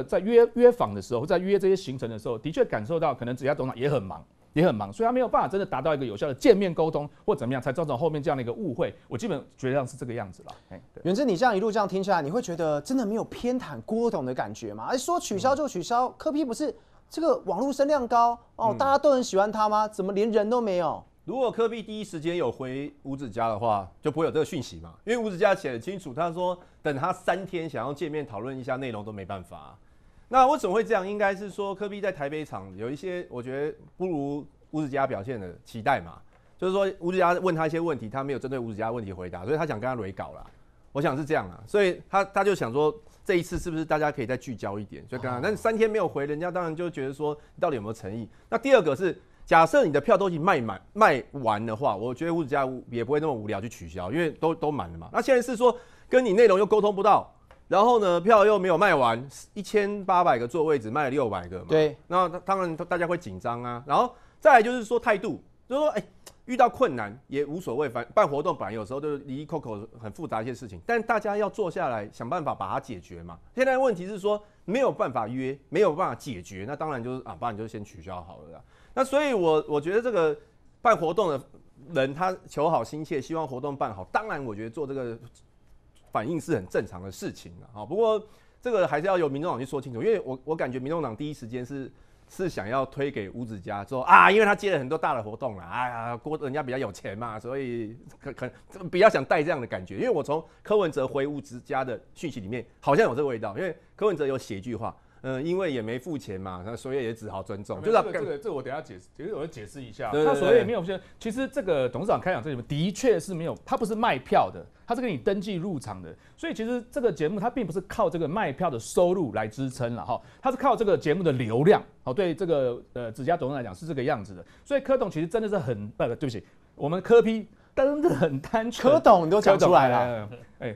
在约访的时候，在约这些行程的时候，的确感受到可能子嘉董事长也很忙，所以他没有办法真的达到一个有效的见面沟通或怎么样，才造成后面这样的一个误会。我基本觉得上是这个样子了。元之，你这样一路这样听下来，你会觉得真的没有偏袒郭董的感觉吗？说取消就取消，柯 P 不是这个网络声量高哦，大家都很喜欢他吗？怎么连人都没有？如果柯 P 第一时间有回吴子嘉的话，就不会有这个讯息嘛。因为吴子嘉写得清楚，他说等他3天想要见面讨论一下内容都没办法啊。那为什么会这样？应该是说柯 P 在台北场有一些我觉得不如吴子嘉表现的期待嘛，就是说吴子嘉问他一些问题，他没有针对吴子嘉问题回答，所以他想跟他雷稿啦。我想是这样啊，所以他就想说这一次是不是大家可以再聚焦一点？所以刚刚那3天没有回，人家当然就觉得说你到底有没有诚意？那第二个是假设你的票都已经卖完的话，我觉得吴子嘉也不会那么无聊去取消，因为都满了嘛。那现在是说跟你内容又沟通不到。然后呢，票又没有卖完，1800个座位只卖了600个嘛。对，那当然大家会紧张啊。然后再来就是说态度，就是说遇到困难也无所谓，反正办活动本来有时候就是离Coco很复杂一些事情，但大家要坐下来想办法把它解决嘛。现在问题是说没有办法约，没有办法解决，那当然就是不然就先取消好了啦。那所以我觉得这个办活动的人他求好心切，希望活动办好，当然我觉得做这个。反应是很正常的事情啊。不过这个还是要由民众党去说清楚，因为我感觉民众党第一时间是想要推给吴子嘉说啊，因为他接了很多大的活动啦，哎呀，人家比较有钱嘛，所以可能比较想带这样的感觉。因为我从柯文哲回吴子嘉的讯息里面，好像有这个味道，因为柯文哲有写一句话，因为也没付钱嘛，所以也只好尊重。就是这个我等一下解释，其实我要解释一下，對對對對他所谓没有付钱，其实这个董事长开讲这里面的确是没有，他不是卖票的。他是给你登记入场的，所以其实这个节目它并不是靠这个卖票的收入来支撑了哈，它是靠这个节目的流量。好，对这个子嘉董事长来讲是这个样子的，所以柯董其实真的是很对不起，我们柯批真的很单纯。柯董你都讲出来了，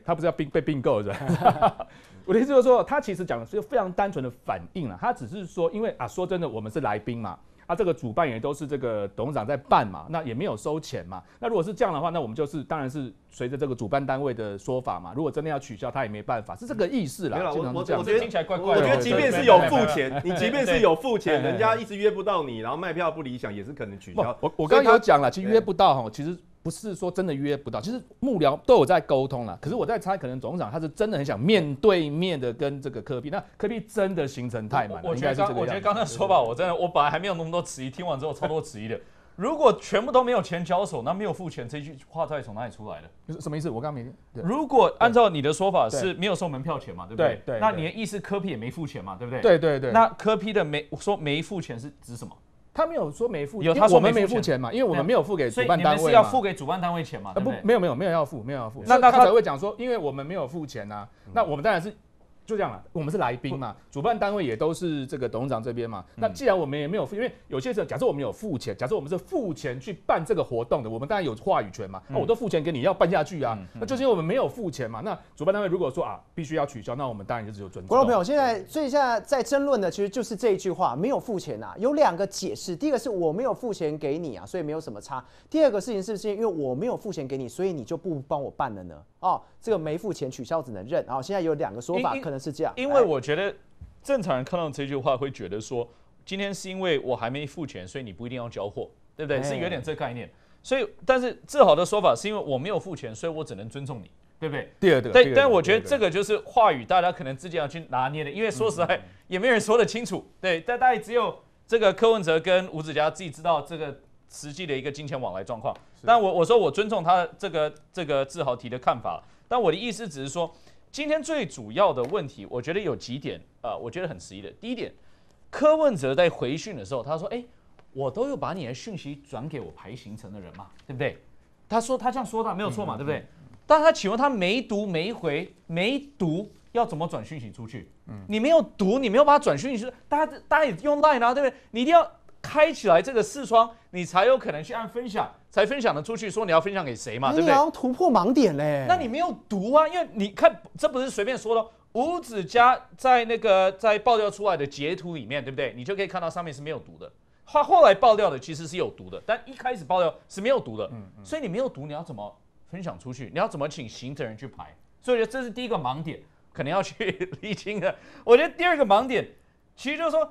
他不是要被并购是吧？我的意思就是说，他其实讲的是非常单纯的反应了，他只是说，因为啊说真的，我们是来宾嘛。啊，这个主办也都是这个董事长在办嘛，那也没有收钱嘛。那如果是这样的话，那我们就是当然是随着这个主办单位的说法嘛。如果真的要取消，他也没办法，是这个意思啦。我觉得听起来怪怪的。我觉得即便是有付钱，你即便是有付钱，人家一直约不到你，然后卖票不理想，也是可能取消。我刚刚有讲了，其实约不到哈，其实不是说真的约不到，其实幕僚都有在沟通啦。可是我在猜，可能董事长他是真的很想面对面的跟这个柯 P， 那柯 P 真的行程太满了。我觉得刚才说吧，我真的我本来还没有那么多质疑，听完之后超多质疑的。如果全部都没有钱交手，那没有付钱这句话到底从哪里出来的？什么意思？我刚没。如果按照你的说法是没有收门票钱嘛，对不对？对。那你的意思柯 P 也没付钱嘛，对不对？对。那柯 P 的没付钱是指什么？他没有说没付，他说我们没付钱嘛，因为我们没有付给主办单位嘛。所以你们是要付给主办单位钱嘛？不，没有要付，没有要付。那他才会讲说，因为我们没有付钱啊。那我们当然是就这样了，我们是来宾嘛，主办单位也都是这个董事长这边嘛。那既然我们也没有付，因为有些时候假设我们有付钱，假设我们是付钱去办这个活动的，我们当然有话语权嘛。那我都付钱给你，要办下去啊。那就是因为我们没有付钱嘛。那主办单位如果说啊必须要取消，那我们当然就只有尊重。观众朋友，现在在争论的其实就是这一句话，没有付钱啊，有两个解释。第一个是我没有付钱给你啊，所以没有什么差。第二个事情是不是因为我没有付钱给你，所以你就不帮我办了呢？哦，这个没付钱取消只能认啊。现在有两个说法可能。是这样，因为我觉得正常人看到这句话会觉得说，今天是因为我还没付钱，所以你不一定要交货，对不对？是有点这概念。所以，但是最好的说法是因为我没有付钱，所以我只能尊重你，对不对？对。但我觉得这个就是话语，大家可能自己要去拿捏的，因为说实在也没人说得清楚。对，但大概只有这个柯文哲跟吴子嘉自己知道这个实际的一个金钱往来状况。但我说我尊重他这个志豪提的看法，但我的意思只是说。今天最主要的问题，我觉得有几点，我觉得很实意的。第一点，柯文哲在回讯的时候，他说：“我都有把你的讯息转给我排行程的人嘛，对不对？”他这样说的没有错嘛，对不对？但他请问他没读没回没读，要怎么转讯息出去？你没有读，你没有把它转讯息出去，大家也用 Line 啊，对不对？你一定要开起来这个视窗，你才有可能去按分享。才分享的出去，说你要分享给谁嘛，对不对？你好像突破盲点嘞。那你没有读啊，因为你看，这不是随便说的。吴子嘉在在爆料出来的截图里面，对不对？你就可以看到上面是没有读的。他后来爆料的其实是有读的，但一开始爆料是没有读的。所以你没有读，你要怎么分享出去？你要怎么请行政人去排？所以我觉得这是第一个盲点，可能要去厘清的。我觉得第二个盲点，其实就是说。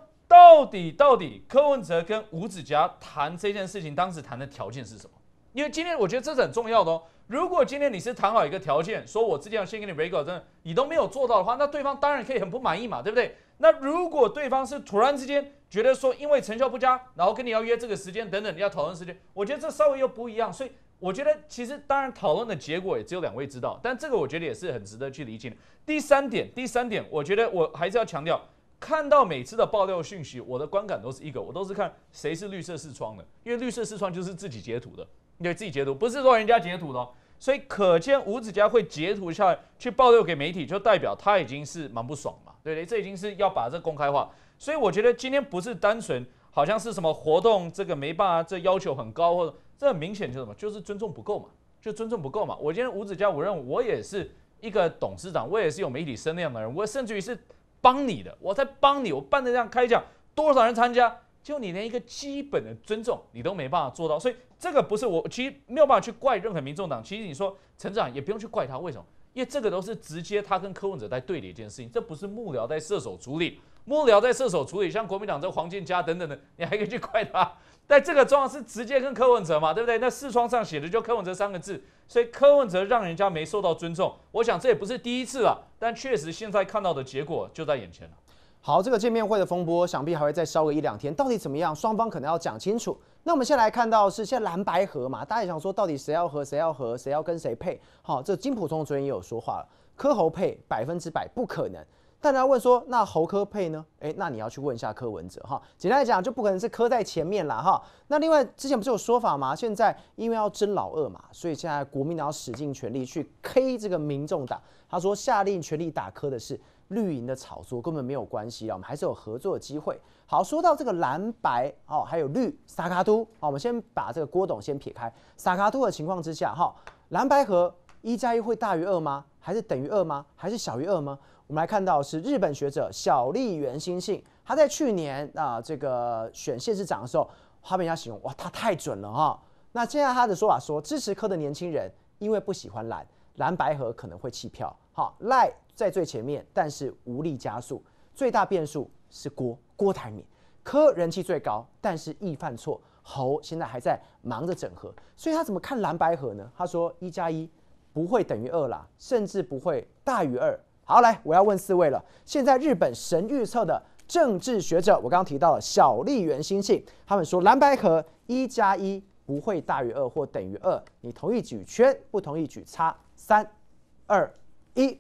到底柯文哲跟吴子嘉谈这件事情，当时谈的条件是什么？因为今天我觉得这是很重要的哦。如果今天你是谈好一个条件，说我之前要先给你 break out， 真的你都没有做到的话，那对方当然可以很不满意嘛，对不对？那如果对方是突然之间觉得说因为成效不佳，然后跟你要约这个时间等等，你要讨论时间，我觉得这稍微又不一样。所以我觉得其实当然讨论的结果也只有两位知道，但这个我觉得也是很值得去理解的。第三点，我觉得我还是要强调。看到每次的爆料讯息，我的观感都是一个，我都是看谁是绿色视窗的，因为绿色视窗就是自己截图的，对，自己截图，不是说人家截图的哦。所以可见吴子嘉会截图下来去爆料给媒体，就代表他已经是蛮不爽嘛，对不对？这已经是要把这公开化。所以我觉得今天不是单纯好像是什么活动这个没办法，这要求很高，或者这很明显就是什么，就是尊重不够嘛，就尊重不够嘛。我今天吴子嘉，我认为我也是一个董事长，我也是有媒体声量的人，我甚至于是。帮你的，我在帮你，我办的这样开讲，多少人参加，就你连一个基本的尊重你都没办法做到，所以这个不是我其实没有办法去怪任何民众党。其实你说陈长也不用去怪他，为什么？因为这个都是直接他跟柯文哲在对的一件事情，这不是幕僚在射手处理，幕僚在射手处理，像国民党这黄建嘉等等的，你还可以去怪他。但这个状况是直接跟柯文哲嘛，对不对？那视窗上写的就柯文哲三个字，所以柯文哲让人家没受到尊重，我想这也不是第一次了，但确实现在看到的结果就在眼前了。好，这个见面会的风波，想必还会再烧个1-2天，到底怎么样？双方可能要讲清楚。那我们先来看到是现在蓝白合嘛，大家也想说到底谁要合，谁要合，谁要跟谁配？好，这金溥聪昨天也有说话了，柯侯配100%不可能。但大家问说，那侯柯配呢？那你要去问一下柯文哲哈。简单来讲，就不可能是柯在前面啦哈。那另外之前不是有说法吗？现在因为要争老二嘛，所以现在国民党要使尽全力去 K 这个民众党。他说下令全力打柯的是绿营的炒作，根本没有关系啦，我们还是有合作的机会。好，说到这个蓝白哦，还有绿撒卡都，好，我们先把这个郭董先撇开。撒卡都的情况之下哈，蓝白合1+1会大于2吗？还是等于2吗？还是小于2吗？我们来看到是日本学者小笠原欣幸，他在去年这个选县市长的时候，他被人家形容哇，他太准了哈。那现在他的说法说，支持柯的年轻人因为不喜欢蓝白合可能会弃票，好，赖在最前面，但是无力加速，最大变数是郭台铭，柯人气最高，但是易犯错，侯现在还在忙着整合，所以他怎么看蓝白合呢？他说1+1不会等于2啦，甚至不会大于2。好，来，我要问四位了。现在日本神预测的政治学者，我刚刚提到了小笠原欣幸，他们说蓝白合1+1不会大于2或等于2。你同意举圈，不同意举叉。3、2、1，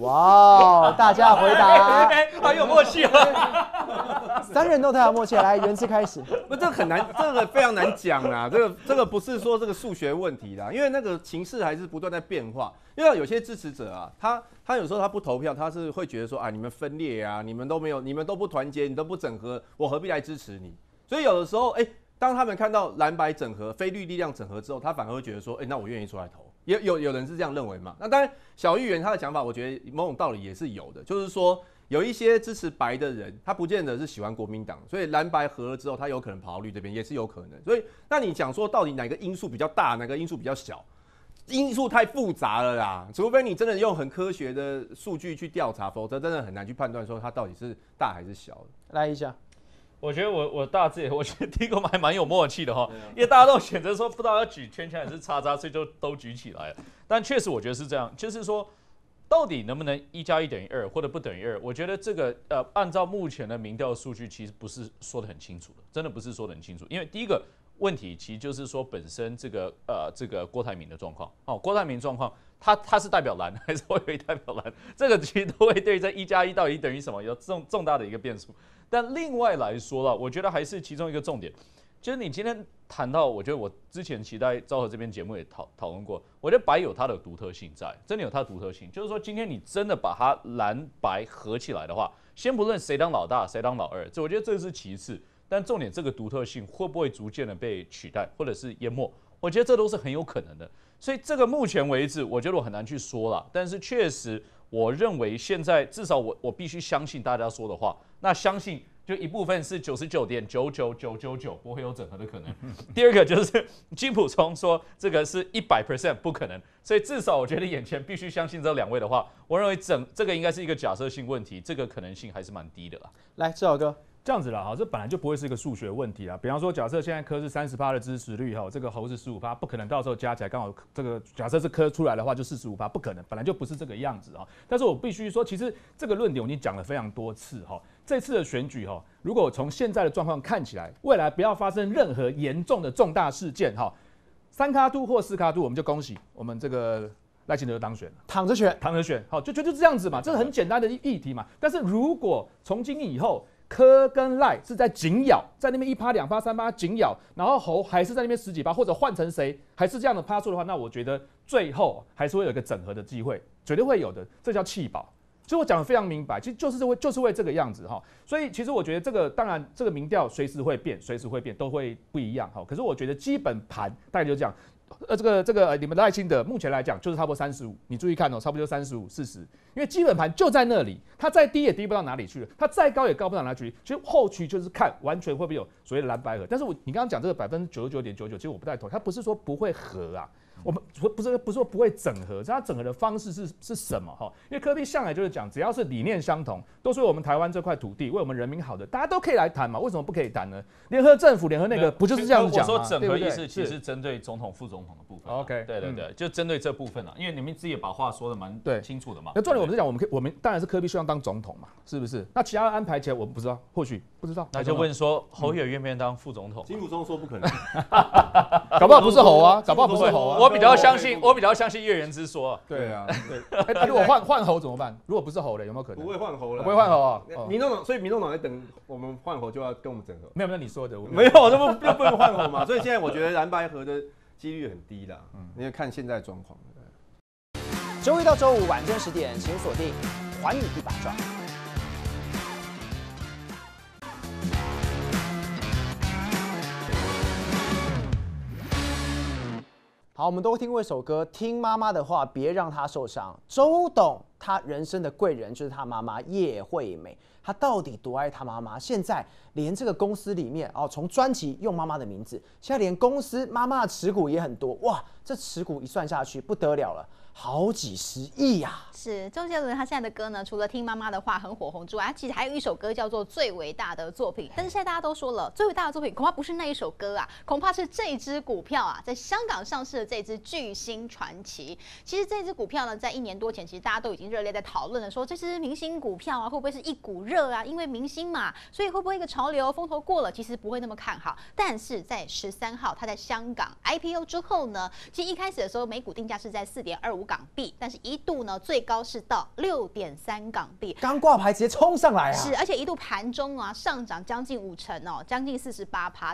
哇！大家回答，好有默契啊！三人都太有默契，来，原之开始。不，这个很难，这个非常难讲啦。这个不是说这个数学问题啦，因为那个情势还是不断在变化。因为有些支持者啊，他有时候他不投票，他是会觉得说啊，你们分裂啊，你们都没有，你们都不团结，你都不整合，我何必来支持你？所以有的时候，当他们看到蓝白整合、非绿力量整合之后，他反而会觉得说，那我愿意出来投。有人是这样认为嘛？那当然，小笠原他的讲法，我觉得某种道理也是有的，就是说有一些支持白的人，他不见得是喜欢国民党，所以蓝白合了之后，他有可能跑到绿这边，也是有可能。所以，那你讲说到底哪个因素比较大，哪个因素比较小？因素太复杂了啦，除非你真的用很科学的数据去调查，否则真的很难去判断说它到底是大还是小的。来一下。我觉得我大致，我觉得第一个还蛮有默契的哈，因为大家都选择说不知道要举圈圈还是叉叉，所以就都举起来了。但确实我觉得是这样，就是说到底能不能1+1等于2或者不等于2？我觉得这个按照目前的民调数据，其实不是说得很清楚的，真的不是说得很清楚。因为第一个问题其实就是说本身这个郭台铭的状况，哦，郭台铭状况，他是代表蓝还是会代表蓝？这个其实都会对这1+1到底等于什么有重大的一个变数。但另外来说啦，我觉得还是其中一个重点，就是你今天谈到，我觉得我之前期待昭和这边节目也讨论过，我觉得白有它的独特性在，真的有它的独特性，就是说今天你真的把它蓝白合起来的话，先不论谁当老大谁当老二，这我觉得这是其次，但重点这个独特性会不会逐渐的被取代或者是淹没，我觉得这都是很有可能的，所以这个目前为止，我觉得我很难去说啦，但是确实。我认为现在至少我必须相信大家说的话，那相信就一部分是99.99999不会有整合的可能。第二个就是金溥聪说这个是100% 不可能，所以至少我觉得眼前必须相信这两位的话，我认为这个应该是一个假设性问题，这个可能性还是蛮低的啦。来，志豪哥。这样子啦，这本来就不会是一个数学问题啦。比方说，假设现在柯是30%的支持率，这个侯是15%，不可能到时候加起来刚好这个假设是柯出来的话就45%，不可能，本来就不是这个样子啊。但是我必须说，其实这个论点我已经讲了非常多次哈。这次的选举哈，如果从现在的状况看起来，未来不要发生任何严重的重大事件哈，3卡都或4卡都，我们就恭喜我们这个。赖清德当选了，躺着选，好，就这样子嘛，这是很简单的议题嘛。但是如果从今以后，柯跟赖是在紧咬，在那边1%、2%、3%紧咬，然后侯还是在那边10几%，或者换成谁还是这样的趴数的话，那我觉得最后还是会有一个整合的机会，绝对会有的，这叫弃保。所以我讲得非常明白，其实就是会这个样子哈。所以其实我觉得这个当然这个民调随时会变，都会不一样哈。可是我觉得基本盘大概就这样。你们赖清德目前来讲就是差不多35，你注意看哦，差不多就35、40，因为基本盘就在那里，它再低也低不到哪里去了，它再高也高不到哪里去。其实后期就是看完全会不会有所谓的蓝白合，但是你刚刚讲这个99.99%，其实我不太同意，它不是说不会合啊。我们不是说不会整合，它整合的方式是什么哈？因为柯 P 向来就是讲，只要是理念相同，都是为我们台湾这块土地、为我们人民好的，大家都可以来谈嘛，为什么不可以谈呢？联合政府、联合那个不就是这样子讲吗？我说整合意思其实针对总统、副总统的部分。OK， 对对对，就针对这部分啊，因为你们自己把话说的蛮清楚的嘛。那重点我们是讲，我们当然是柯 P 希望当总统嘛，是不是？那其他安排起来我们不知道，或许不知道。那就问说侯友宜愿不愿意当副总统？金溥聪说不可能，搞不好不是侯啊，搞不好不是侯啊。我比较相信叶元之说、啊。对啊，对。如果换侯怎么办？如果不是侯嘞，有没有可能？不会换侯了，不会换侯啊。民众党，所以民众党在等我们换侯就要跟我们整合。没有没有，你说的没有，这不能换侯嘛。所以现在我觉得蓝白合的几率很低啦。你要看现在状况。周一到周五晚间10点，请锁定《寰宇第八抓》。好，我们都听过一首歌，听妈妈的话，别让她受伤。周董他人生的贵人就是他妈妈叶惠美，他到底多爱他妈妈？现在连这个公司里面哦，从专辑用妈妈的名字，现在连公司妈妈的持股也很多，哇，这持股一算下去不得了了。好几10亿呀！是周杰伦他现在的歌呢，除了听妈妈的话很火红之外，他其实还有一首歌叫做《最伟大的作品》。但是现在大家都说了，最伟大的作品恐怕不是那一首歌啊，恐怕是这只股票啊，在香港上市的这只巨星传奇。其实这只股票呢，在1年多前，其实大家都已经热烈在讨论了，说这只明星股票啊，会不会是一股热啊？因为明星嘛，所以会不会一个潮流风头过了，其实不会那么看好。但是在13号，它在香港 IPO 之后呢，其实一开始的时候，每股定价是在4.25港币，但是一度呢最高是到6.3港币，刚挂牌直接冲上来啊！是，而且一度盘中啊上涨将近5成哦，将近48%。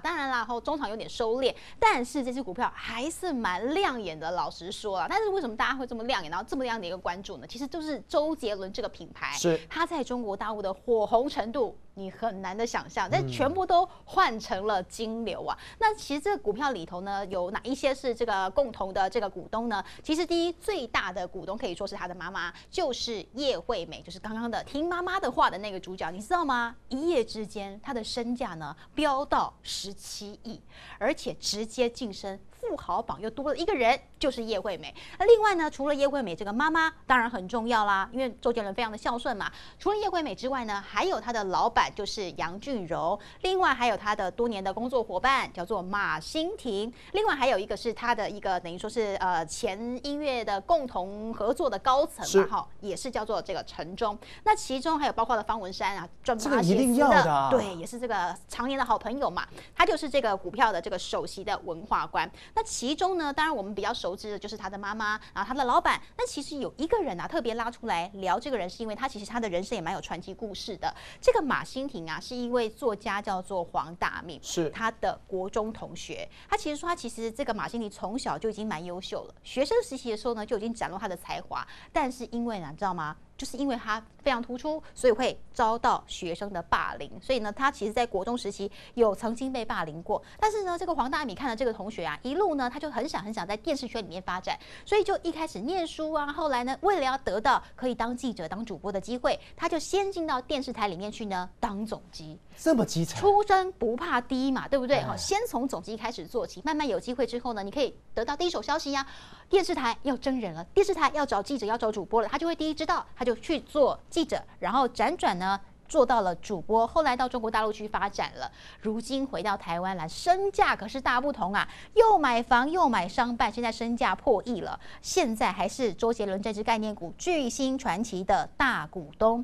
当然啦，后中场有点收敛，但是这只股票还是蛮亮眼的。老实说啦，但是为什么大家会这么亮眼，然后这么亮的一个关注呢？其实就是周杰伦这个品牌，是他在中国大陆的火红程度。你很难的想象，但全部都换成了金流啊！那其实这个股票里头呢，有哪一些是这个共同的这个股东呢？其实第一最大的股东可以说是他的妈妈，就是叶惠美，就是刚刚的听妈妈的话的那个主角，你知道吗？一夜之间，她的身价呢飙到17亿，而且直接晋升富豪榜，又多了一个人，就是叶惠美。那另外呢，除了叶惠美这个妈妈，当然很重要啦，因为周杰伦非常的孝顺嘛。除了叶惠美之外呢，还有他的老板就是杨俊荣，另外还有他的多年的工作伙伴叫做马欣婷，另外还有一个是他的一个等于说是前音乐的共同合作的高层嘛，哈，也是叫做这个陈忠。那其中还有包括了方文山啊，专门写词的，对，也是这个常年的好朋友嘛，他就是这个股票的这个首席的文化官。那其中呢，当然我们比较熟知的就是他的妈妈啊，他的老板。那其实有一个人啊，特别拉出来聊这个人，是因为他其实他的人生也蛮有传奇故事的。这个马欣婷啊，是一位作家，叫做黄大命，是他的国中同学。他其实说，他其实这个马欣婷从小就已经蛮优秀了，学生时期的时候呢，就已经展露他的才华。但是因为呢，你知道吗？就是因为他非常突出，所以会遭到学生的霸凌。所以呢，他其实在国中时期有曾经被霸凌过。但是呢，这个黄大米看了这个同学啊，一路呢他就很想在电视圈里面发展，所以就一开始念书啊。后来呢，为了要得到可以当记者、当主播的机会，他就先进到电视台里面去呢当总机。这么基层，出身不怕低嘛，对不对？好，先从总机开始做起，慢慢有机会之后呢，你可以得到第一手消息呀。电视台要真人了，电视台要找记者、要找主播了，他就会第一知道。就去做记者，然后辗转呢做到了主播，后来到中国大陆去发展了，如今回到台湾来，身价可是大不同啊！又买房又买商办，现在身价破亿了，现在还是周杰伦这支概念股巨星传奇的大股东。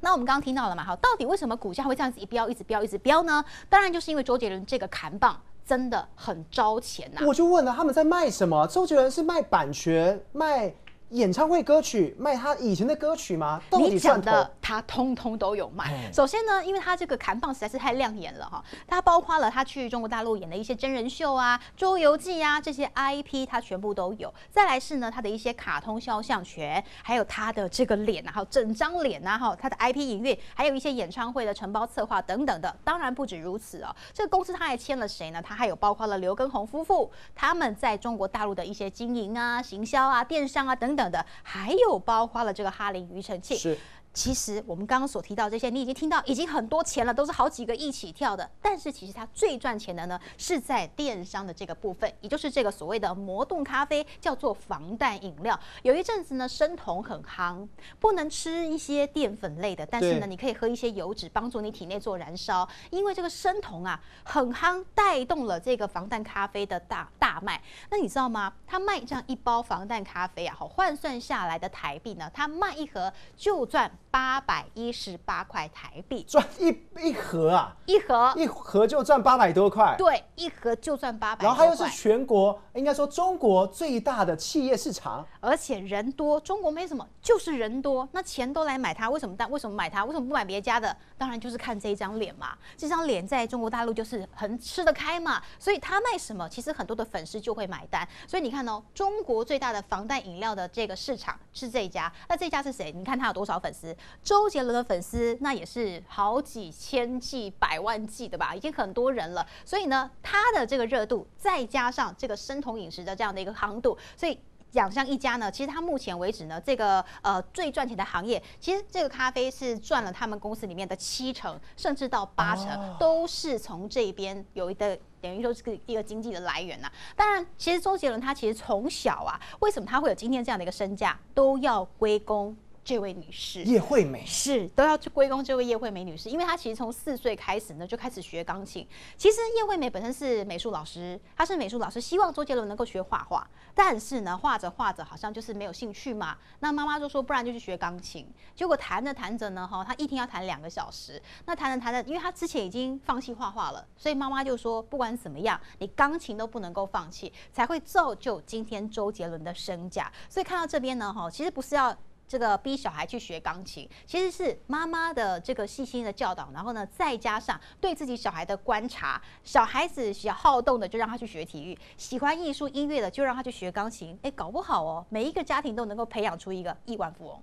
那我们刚刚听到了嘛，好，到底为什么股价会这样子一直飙呢？当然就是因为周杰伦这个砍棒。真的很招钱呐！我就问了，他们在卖什么？周杰伦是卖版权、卖演唱会歌曲、卖他以前的歌曲吗？你讲的他通通都有卖。首先呢，因为他这个砍棒实在是太亮眼了哈，他包括了他去中国大陆演的一些真人秀啊、周游记啊这些 IP， 他全部都有。再来是呢，他的一些卡通肖像权，还有他的这个脸啊，还有整张脸啊，哈，他的 IP 影乐，还有一些演唱会的承包策划等等的。当然不止如此哦，这个公司他还签了谁呢？他还有包括了刘畊宏夫妇，他们在中国大陆的一些经营啊、行销啊、电商啊等等的。还有包括了这个哈林庾澄庆，其实我们刚刚所提到这些，你已经听到已经很多钱了，都是好几个亿起跳的。但是其实它最赚钱的呢，是在电商的这个部分，也就是这个所谓的魔冻咖啡，叫做防弹饮料。有一阵子呢，生酮很夯，不能吃一些淀粉类的，但是呢，你可以喝一些油脂，帮助你体内做燃烧。因为这个生酮啊，很夯，带动了这个防弹咖啡的大卖。那你知道吗？它卖这样一包防弹咖啡啊，好换算下来的台币呢，它卖一盒就赚818块台币，赚一盒啊，一盒就赚800多块，对，一盒就赚800多块。然后它又是全国，应该说中国最大的企业市场，而且人多，中国没什么，就是人多，那钱都来买它，为什么？但为什么买它？为什么不买别家的？当然就是看这一张脸嘛，这张脸在中国大陆就是很吃得开嘛，所以它卖什么，其实很多的粉丝就会买单。所以你看哦，中国最大的防弹饮料的这个市场是这一家，那这一家是谁？你看它有多少粉丝？周杰伦的粉丝那也是好几千计、百万计的吧，已经很多人了。所以呢，他的这个热度，再加上这个生酮饮食的这样的一个夯度，所以养上一家呢，其实他目前为止呢，这个最赚钱的行业，其实这个咖啡是赚了他们公司里面的70%，甚至到80%，都是从这边有的。等于就是一个经济的来源呐、啊。当然，其实周杰伦他其实从小啊，为什么他会有今天这样的一个身价，都要归功这位女士叶惠美，是都要去归功这位叶惠美女士，因为她其实从4岁开始呢就开始学钢琴。其实叶惠美本身是美术老师，她是美术老师，希望周杰伦能够学画画，但是呢画着画着好像就是没有兴趣嘛。那妈妈就说不然就去学钢琴，结果弹着弹着呢，哈，她一天要弹2个小时。那弹着弹着，因为她之前已经放弃画画了，所以妈妈就说不管怎么样，你钢琴都不能够放弃，才会造就今天周杰伦的身价。所以看到这边呢，哈，其实不是要这个逼小孩去学钢琴，其实是妈妈的这个细心的教导，然后呢，再加上对自己小孩的观察，小孩子喜好动的就让他去学体育，喜欢艺术音乐的就让他去学钢琴，哎，搞不好哦，每一个家庭都能够培养出一个亿万富翁。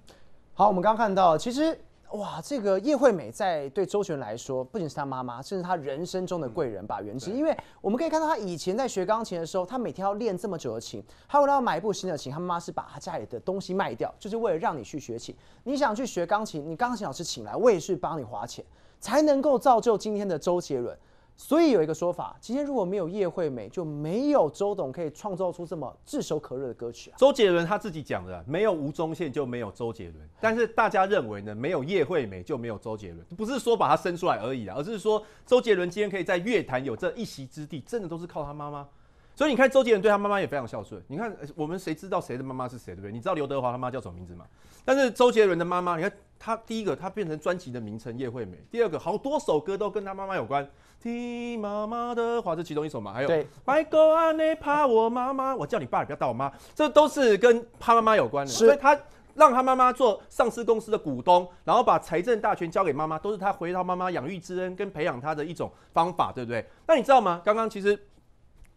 好，我们刚看到，其实哇，这个叶惠美在对周杰伦来说，不仅是他妈妈，甚至他人生中的贵人吧，原之。因为我们可以看到，他以前在学钢琴的时候，他每天要练这么久的琴，他为了要买一部新的琴，他妈妈是把他家里的东西卖掉，就是为了让你去学琴。你想去学钢琴，你钢琴老师请来，我也是帮你花钱，才能够造就今天的周杰伦。所以有一个说法，今天如果没有叶惠美，就没有周董可以创造出这么炙手可热的歌曲啊。周杰伦他自己讲的，没有吴宗宪就没有周杰伦。但是大家认为呢，没有叶惠美就没有周杰伦，不是说把他生出来而已啊，而是说周杰伦今天可以在乐坛有这一席之地，真的都是靠他妈妈。所以你看周杰伦对他妈妈也非常孝顺。你看我们谁知道谁的妈妈是谁，对不对？你知道刘德华他妈叫什么名字吗？但是周杰伦的妈妈，你看他第一个他变成专辑的名称叶惠美，第二个好多首歌都跟他妈妈有关。听妈妈的话，这其中一首嘛，还有白狗安内怕我妈妈，我叫你爸，你不要打我妈，这都是跟他妈妈有关的。所以他让他妈妈做上市公司的股东，然后把财政大权交给妈妈，都是他回到妈妈养育之恩跟培养他的一种方法，对不对？那你知道吗？刚刚其实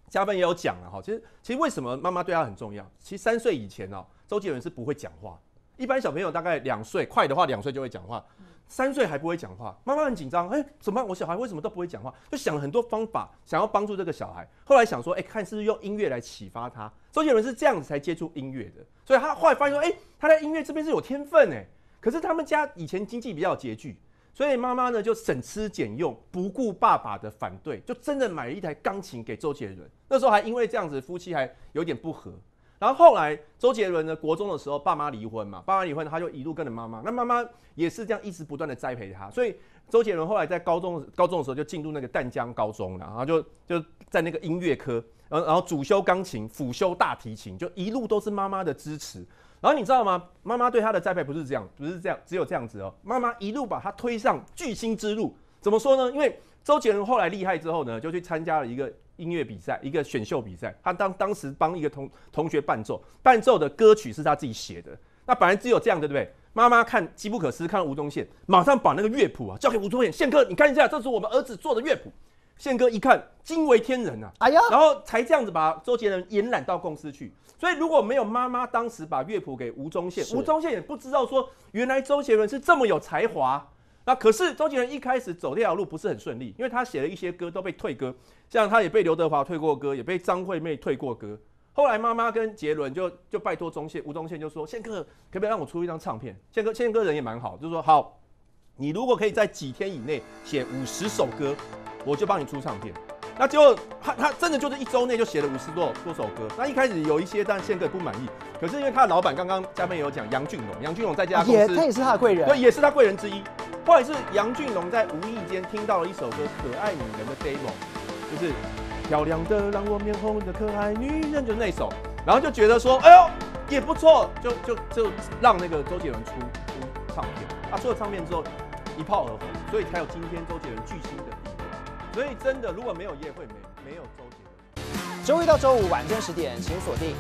嘉芬也有讲了哈，其实为什么妈妈对他很重要？其实3岁以前啊，周杰伦是不会讲话，一般小朋友大概2岁，快的话2岁就会讲话。3岁还不会讲话，妈妈很紧张。哎，怎么办？我小孩为什么都不会讲话？就想了很多方法，想要帮助这个小孩。后来想说，哎，看是不是用音乐来启发他。周杰伦是这样子才接触音乐的，所以他后来发现说，哎，他在音乐这边是有天分哎。可是他们家以前经济比较拮据，所以妈妈呢就省吃俭用，不顾爸爸的反对，就真的买了一台钢琴给周杰伦。那时候还因为这样子，夫妻还有点不和。然后后来周杰伦呢，国中的时候爸妈离婚嘛，爸妈离婚他就一路跟着妈妈，那妈妈也是这样一直不断的栽培他，所以周杰伦后来在高中的时候就进入那个淡江高中了，然后就在那个音乐科，然后主修钢琴，辅修大提琴，就一路都是妈妈的支持。然后你知道吗？妈妈对他的栽培不是这样，只有这样子哦，妈妈一路把他推上巨星之路。怎么说呢？因为周杰伦后来厉害之后呢，就去参加了一个音乐比赛，一个选秀比赛。他当时帮一个同学伴奏的歌曲是他自己写的。那本来只有这样的，对不对？妈妈看机不可失，看到吴宗宪，马上把那个乐谱啊交给吴宗宪，宪哥你看一下，这是我们儿子做的乐谱。宪哥一看惊为天人啊，哎呀，然后才这样子把周杰伦延揽到公司去。所以如果没有妈妈当时把乐谱给吴宗宪，吴宗宪也不知道说原来周杰伦是这么有才华。那可是周杰伦一开始走这条路不是很顺利，因为他写了一些歌都被退歌，像他也被刘德华退过歌，也被张惠妹退过歌。后来妈妈跟杰伦就拜托吴宗宪就说，宪哥可不可以让我出一张唱片？宪哥人也蛮好，就说好，你如果可以在几天以内写50首歌，我就帮你出唱片。那结果他真的就是1周内就写了50多首歌。那一开始有一些，但宪哥不满意。可是因为他的老板刚刚嘉宾也有讲杨俊龙在这家公司，他也是他的贵人，对，也是他贵人之一。后来是杨俊龙在无意间听到了一首歌《可爱女人》的 demo， 就是漂亮的让我面红的可爱女人，就那首，然后就觉得说，哎呦也不错，就让那个周杰伦出唱片。他出了唱片之后一炮而红，所以才有今天周杰伦巨星的。所以真的，如果没有业会，没有周杰伦。周一到周五晚间10点，请锁定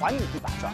《寰宇一把抓》。